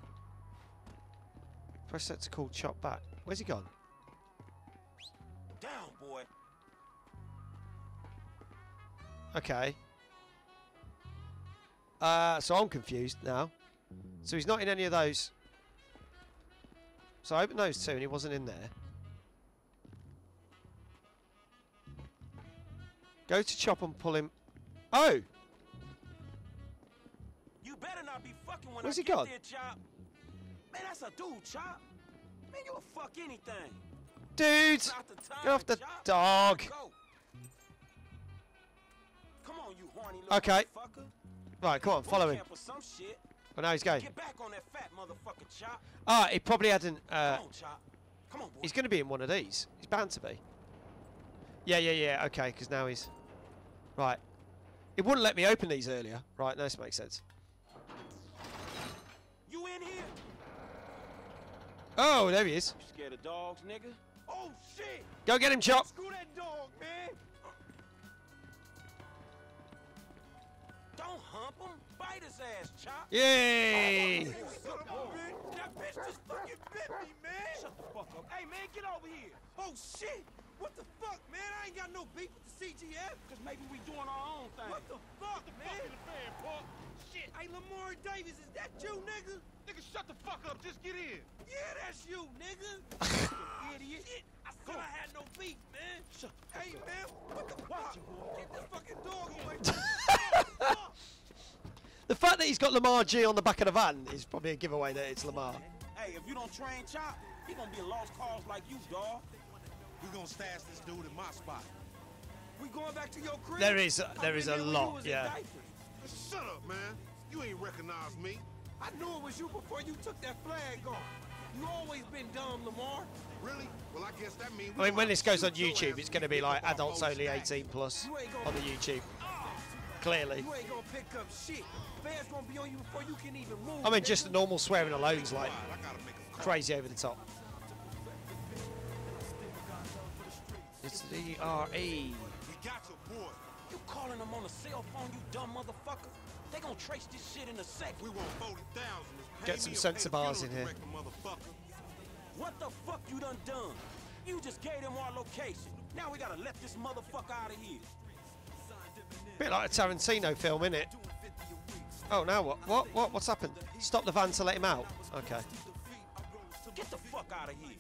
Press that to call Chop back. Where's he gone? Down, boy. Okay. So I'm confused now. So he's not in any of those. So I opened those two and he wasn't in there. Go to Chop and pull him. Oh! You better not be fucking when I get there, Chop. Man, that's a dude, Chop. Man, you'll fuck anything. Dude! Get off the dog. Come on, you horny little motherfucker. Right, come on, follow him. Well, now he's going. Get back on that fat motherfucker, Chop. Ah, he probably hadn't. Come on, Chop. Come on, boy. He's going to be in one of these. He's bound to be. Yeah. Okay, because now he's right. It wouldn't let me open these earlier. Right, no, this makes sense. You in here? Oh, there he is. You scared of dogs, nigga? Oh shit! Go get him, Chop. Screw that dog, man. Don't hump him, bite his ass, Chop. Yay! Oh, that bitch just fucking bit me, man. Shut the fuck up. Hey, man, get over here. Oh, shit. What the fuck, man? I ain't got no beef with the CGF. Because maybe we doing our own thing. What the fuck, man? Fuck in the fan, punk. Shit. Hey, Lamar and Davis, is that you, nigga? Nigga, shut the fuck up. Just get in. Yeah, that's you, nigga. Idiot. Shit. I had no beef, man. Shut hey, up. Man, what the fuck? Get this fucking dog away. The fact that he's got Lamar G on the back of the van is probably a giveaway that it's Lamar. Hey, if you don't train Chop, he gonna be a lost cause like you, dog. We gonna stash this dude in my spot. We going back to your crib? There is a lot, yeah. Shut up, man. You ain't recognized me. I knew it was you before you took that flag off. You always been dumb, Lamar. Really? Well, I guess that means. I mean, when this goes on YouTube, it's going to be like adults only 18 plus on the YouTube. Clearly. You ain't gonna pick up shit. Fans gonna be on you before you can even move. I mean, just the normal swearing alone's like crazy over the top. It's the R.E. You got your boy. You calling them on a cell phone, you dumb motherfucker. They gonna trace this shit in a second. We want 40,000. Get some sense of ours in here. What the fuck you done done? You just gave them our location. Now we gotta let this motherfucker out of here. Bit like a Tarantino film, innit? Oh, now what? What? What's happened? Stop the van to let him out. Okay. Get the fuck out of here.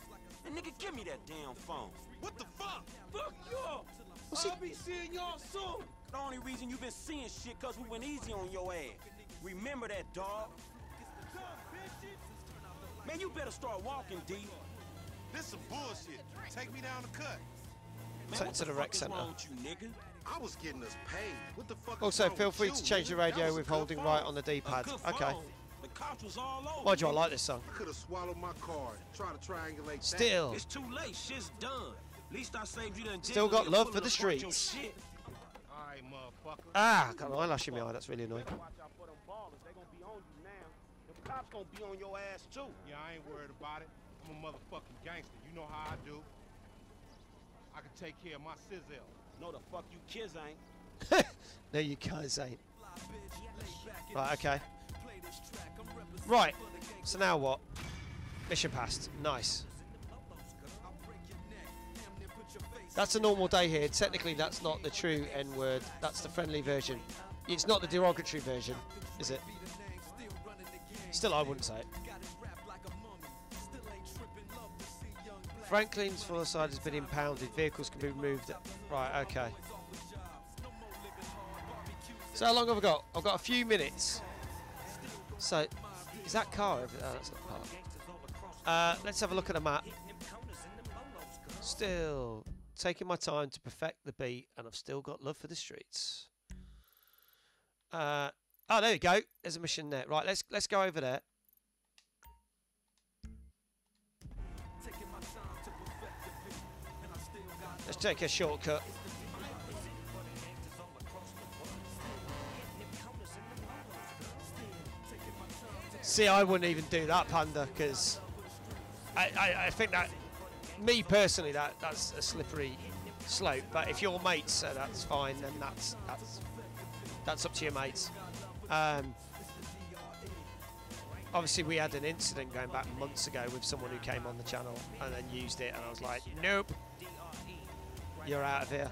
And nigga, give me that damn phone. What the fuck? Fuck you all. I'll be seeing y'all soon. The only reason you've been seeing shit because we went easy on your ass. Remember that, dog. Man, you better start walking, D. This some bullshit. Take me down the cut. Man, take to the rec center. I was getting us paid. What the fuck? Also, feel free to change the radio with holding right on the D-pad. Okay. Why do I like this song? I could have swallowed my card. Try to triangulate. Still. It's too late. Shit's done. At least I saved you. Still got love for the streets. Ah, got an eyelash in my eye. That's really annoying. Cops gonna be on your ass too. Yeah, I ain't worried about it. I'm a motherfucking gangster. You know how I do. I can take care of my sizzle. No, the fuck you kids ain't. No, you guys ain't. Right, okay. Right. So now what? Mission passed. Nice. That's a normal day here. Technically, that's not the true N-word. That's the friendly version. It's not the derogatory version, is it? Still, I wouldn't say it. Franklin's foreside has been impounded. Vehicles can be removed. Right, okay. So how long have I got? I've got a few minutes. So, is that car over there? Oh, that's not parked. Let's have a look at the map. Still taking my time to perfect the beat, and I've still got love for the streets. Oh, there you go. There's a mission there. Right, let's go over there. Let's take a shortcut. See, I wouldn't even do that, Panda, because I think that, me personally, that's a slippery slope. But if your mates say that's fine, then that's up to your mates. Obviously we had an incident going back months ago with someone who came on the channel and then used it, and I was like, nope, you're out of here.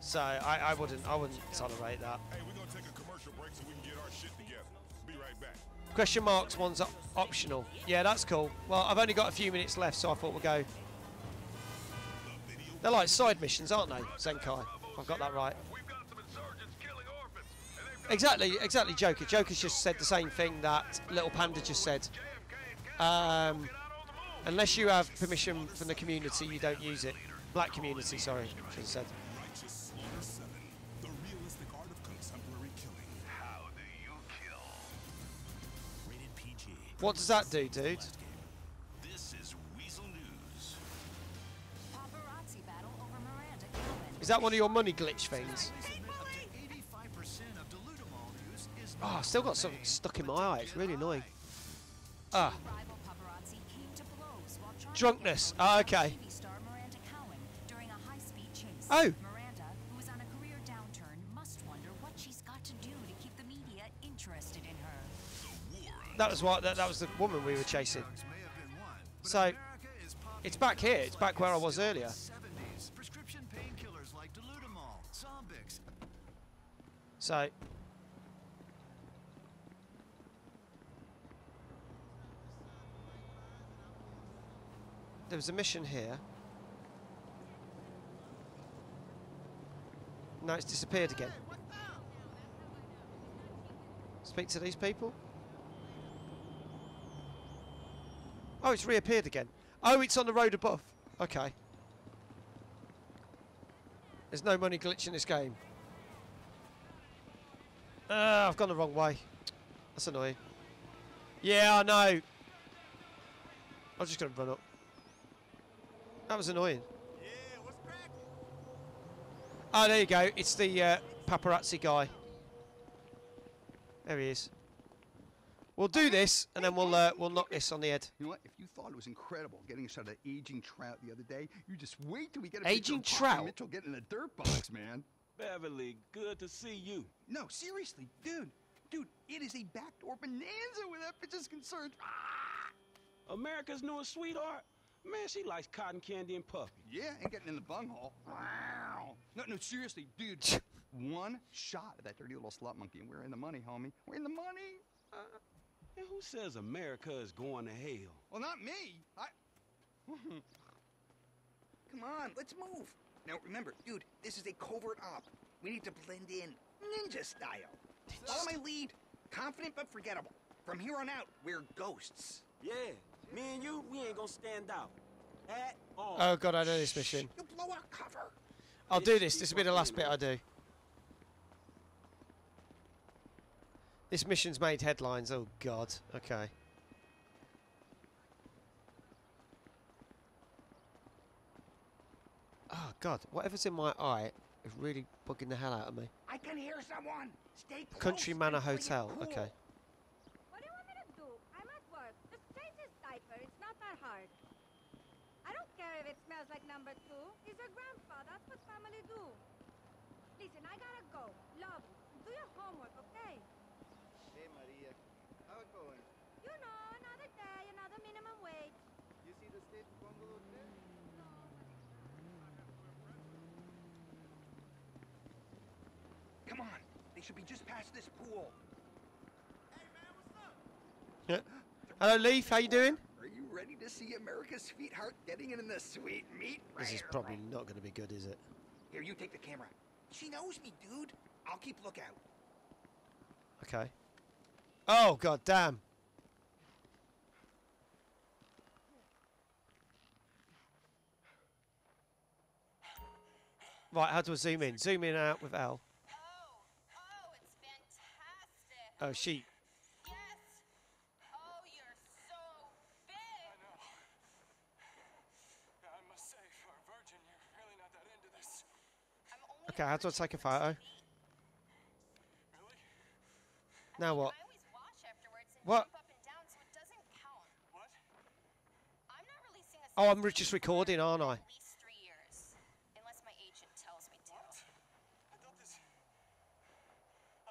So I wouldn't tolerate that. Hey, we're gonna take a commercial break so we can get our shit together. Be right back. Question marks one's optional. Yeah, that's cool. Well, I've only got a few minutes left, so I thought we'll go. They're like side missions, aren't they? Zenkai, if I've got that right. Exactly, Joker. Joker's just said the same thing that Little Panda just said. Unless you have permission from the community, you don't use it. Black community, sorry, she said. What does that do, dude? Is that one of your money glitch things? Oh, I've still got something stuck in my eye. It's really annoying. Ah. Drunkenness. Ah, okay. Oh. Miranda, who is on a career downturn, must wonder what she's got to do to keep the media interested in her. That was what that was the woman we were chasing. So it's back here. It's back where I was earlier. So there was a mission here. No, it's disappeared again. Speak to these people. Oh, it's reappeared again. Oh, it's on the road above. Okay. There's no money glitch in this game. I've gone the wrong way. That's annoying. Yeah, I know. I was just going to run up. That was annoying. Yeah, what's cracking? Oh, there you go. It's the paparazzi guy. There he is. We'll do this, and then we'll knock this on the head. You know what? If you thought it was incredible getting a shot of that aging trout the other day, you just wait till we get a aging trout. Mitchell getting in a dirt box, man. Beverly, good to see you. No, seriously, dude, it is a backdoor bonanza with that bitch's concerns. Ah! America's newest sweetheart. Man, she likes cotton candy and puppy. Yeah, ain't getting in the bunghole. Wow. No, seriously, dude. One shot at that dirty little slut monkey, and we're in the money, homie. We're in the money. And who says America is going to hell? Well, not me. Come on, let's move. Now, remember, dude, this is a covert op. We need to blend in ninja style. Follow my lead. Confident but forgettable. From here on out, we're ghosts. Yeah, me and you, we ain't gonna stand out at all. Oh god, I know this mission. You blow our cover. I'll do this. This will be the last bit I do. This mission's made headlines. Oh god. Okay. Oh god, whatever's in my eye is really bugging the hell out of me. I can hear someone. Stay close. Country Manor Hotel. Cool. Okay. What do you want me to do? I'm at work. The stage is safer. It's not that hard. I don't care if it smells like number two. He's your grandpa. That's what family do. Listen, I gotta go. Love, do your homework, okay? Hey Maria, how it going? You know, another day, another minimum wage. You see the stage bungalow there? Come on, they should be just past this pool. Hey man, what's up? Yeah. Hello, Leaf. How you doing? Are you ready to see America's sweetheart getting in the sweet meat? This is probably not going to be good, is it? Here, you take the camera. She knows me, dude. I'll keep lookout. Okay. Oh god damn. Right, how do I zoom in? Zoom in and out with L. Oh, she. Yes. Oh, you're so big. I know. I must say, for a virgin, you're really not that into this. Okay, how do I take a photo? Really? Now what? I always wash afterwards and what? Keep up and down, so it doesn't count. What? I'm not releasing a oh, I'm just recording, aren't I? At least 3 years, unless my agent tells me to. What? I thought this.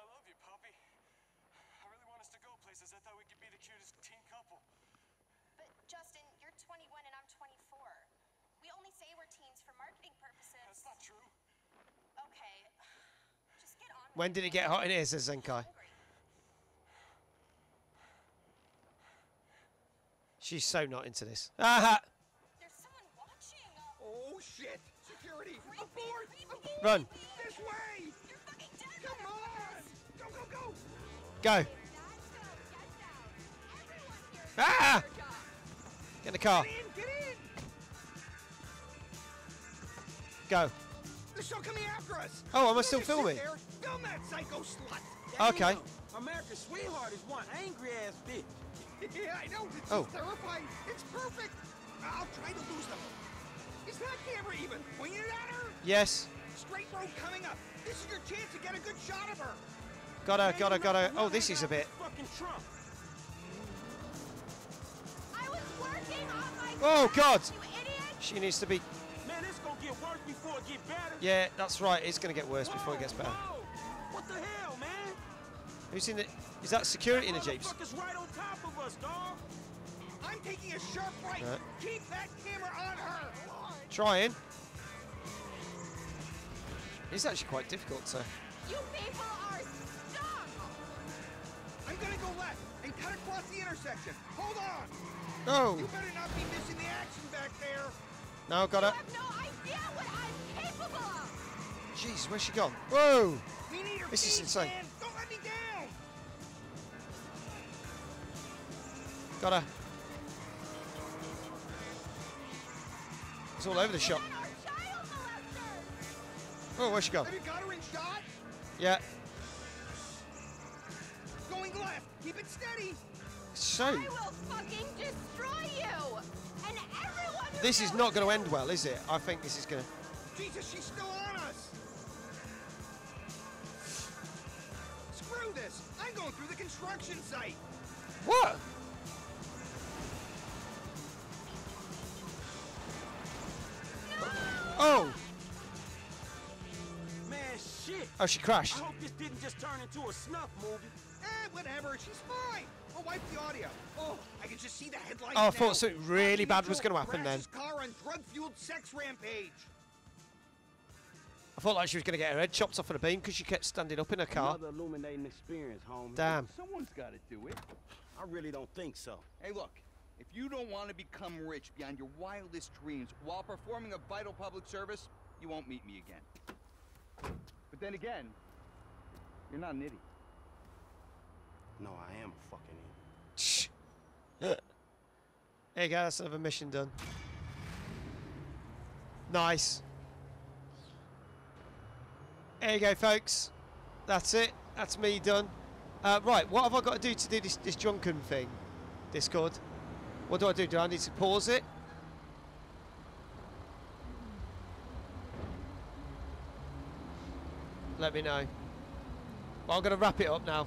I love you, Poppy. I really want us to go places. I thought we could be the cutest teen couple. But Justin, you're 21 and I'm 24. We only say we're teens for marketing purposes. That's not true. Okay. Just get on. When did it get hot in here, says Zenkai? She's so not into this. Aha! There's someone watching. Oh shit! Security! Abort! Abort! Run! This way! You're fucking dead! Come on! Go, go, go! Go! Ah! Get in the car. Get in. Go. They're still coming after us. Oh, am I still filming? Film that psycho slut. Yeah, okay. You know, America's sweetheart is one angry ass bitch. Yeah, I know. It's terrifying. It's perfect. I'll try to lose them. Is that camera even pointed at her? Yes. Straight road coming up. This is your chance to get a good shot of her. Gotta. Oh, this is a bit. Oh god! She needs to be. Man, it's gonna get worse before it gets better. Yeah, that's right. It's gonna get worse before it gets better. What the hell, man? Who's in the? Is that security in the jeeps? Right on top of us, dog. I'm taking a sharp right. Keep that camera on her. Trying. It's actually quite difficult to. You people are stuck! I'm gonna go left and cut across the intersection. Hold on! Oh! You better not be missing the action back there! No, got it. You have no idea what I'm capable of! Jeez, where's she gone? Whoa! We need her. This is insane. Man. Don't let me down! Got her. It's all over the shop. Oh, where's she gone? Have you got her in shot? Yeah. Going left. Keep it steady. So this is not going to end well, is it? I think this is going to... Jesus, she's still on us! Screw this! I'm going through the construction site! What? No! Oh! Man, shit! Oh, she crashed. I hope this didn't just turn into a snuff movie. Eh, whatever, she's fine! I'll wipe the audio. Oh, I can just see the headlights now. I thought something really bad was going to happen then. Car on drug-fueled sex rampage. I felt like she was going to get her head chopped off on a beam because she kept standing up in her car. Another illuminating experience, homie. Damn. Someone's got to do it. I really don't think so. Hey, look. If you don't want to become rich beyond your wildest dreams while performing a vital public service, you won't meet me again. But then again, you're not an idiot. No, I am a fucking idiot. Hey, guys, I have a mission done. Nice. There you go, folks. That's it. That's me done. Right, what have I got to do this drunken thing? Discord. What do I do? Do I need to pause it? Let me know. Well, I'm going to wrap it up now.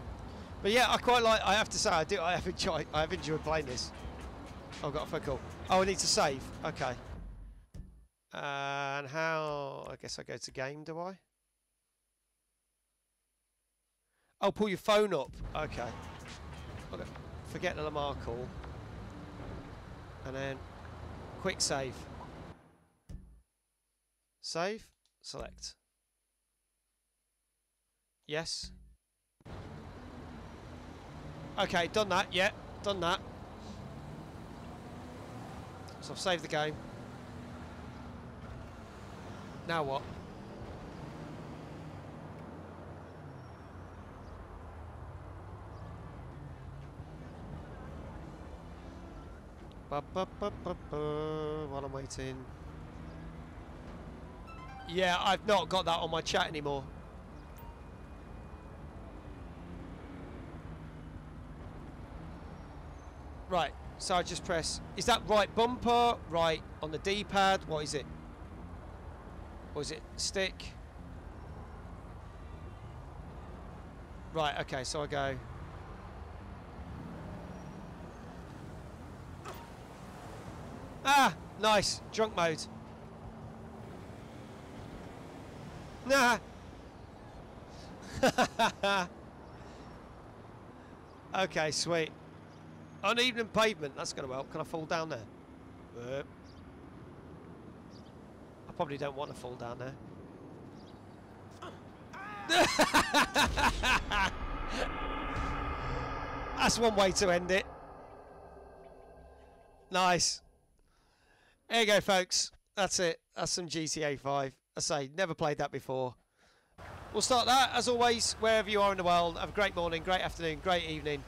But yeah, I quite like. I have to say, I have enjoyed playing this. Oh, I've got a phone call. Oh, I need to save. Okay. And how? I guess I go to game. Do I? Oh, pull your phone up. Okay. Okay. Forget the Lamar call. And then, quick save. Save. Select. Yes. Okay, done that. Yeah, done that. So I've saved the game. Now what? While I'm waiting. Yeah, I've not got that on my chat anymore. Right, so I just press... Is that right bumper? Right on the D-pad? What is it? Or is it stick? Right, okay, so I go... Ah! Nice! Drunk mode. Nah! Okay, sweet. Uneven pavement, that's going to help. Can I fall down there? I probably don't want to fall down there. That's one way to end it. Nice. There you go, folks. That's it. That's some GTA 5. I say, never played that before. We'll start that, as always, wherever you are in the world. Have a great morning, great afternoon, great evening.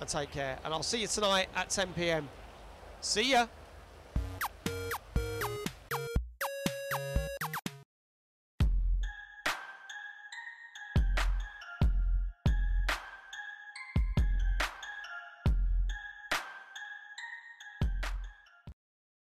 And take care, and I'll see you tonight at 10 p.m. See ya!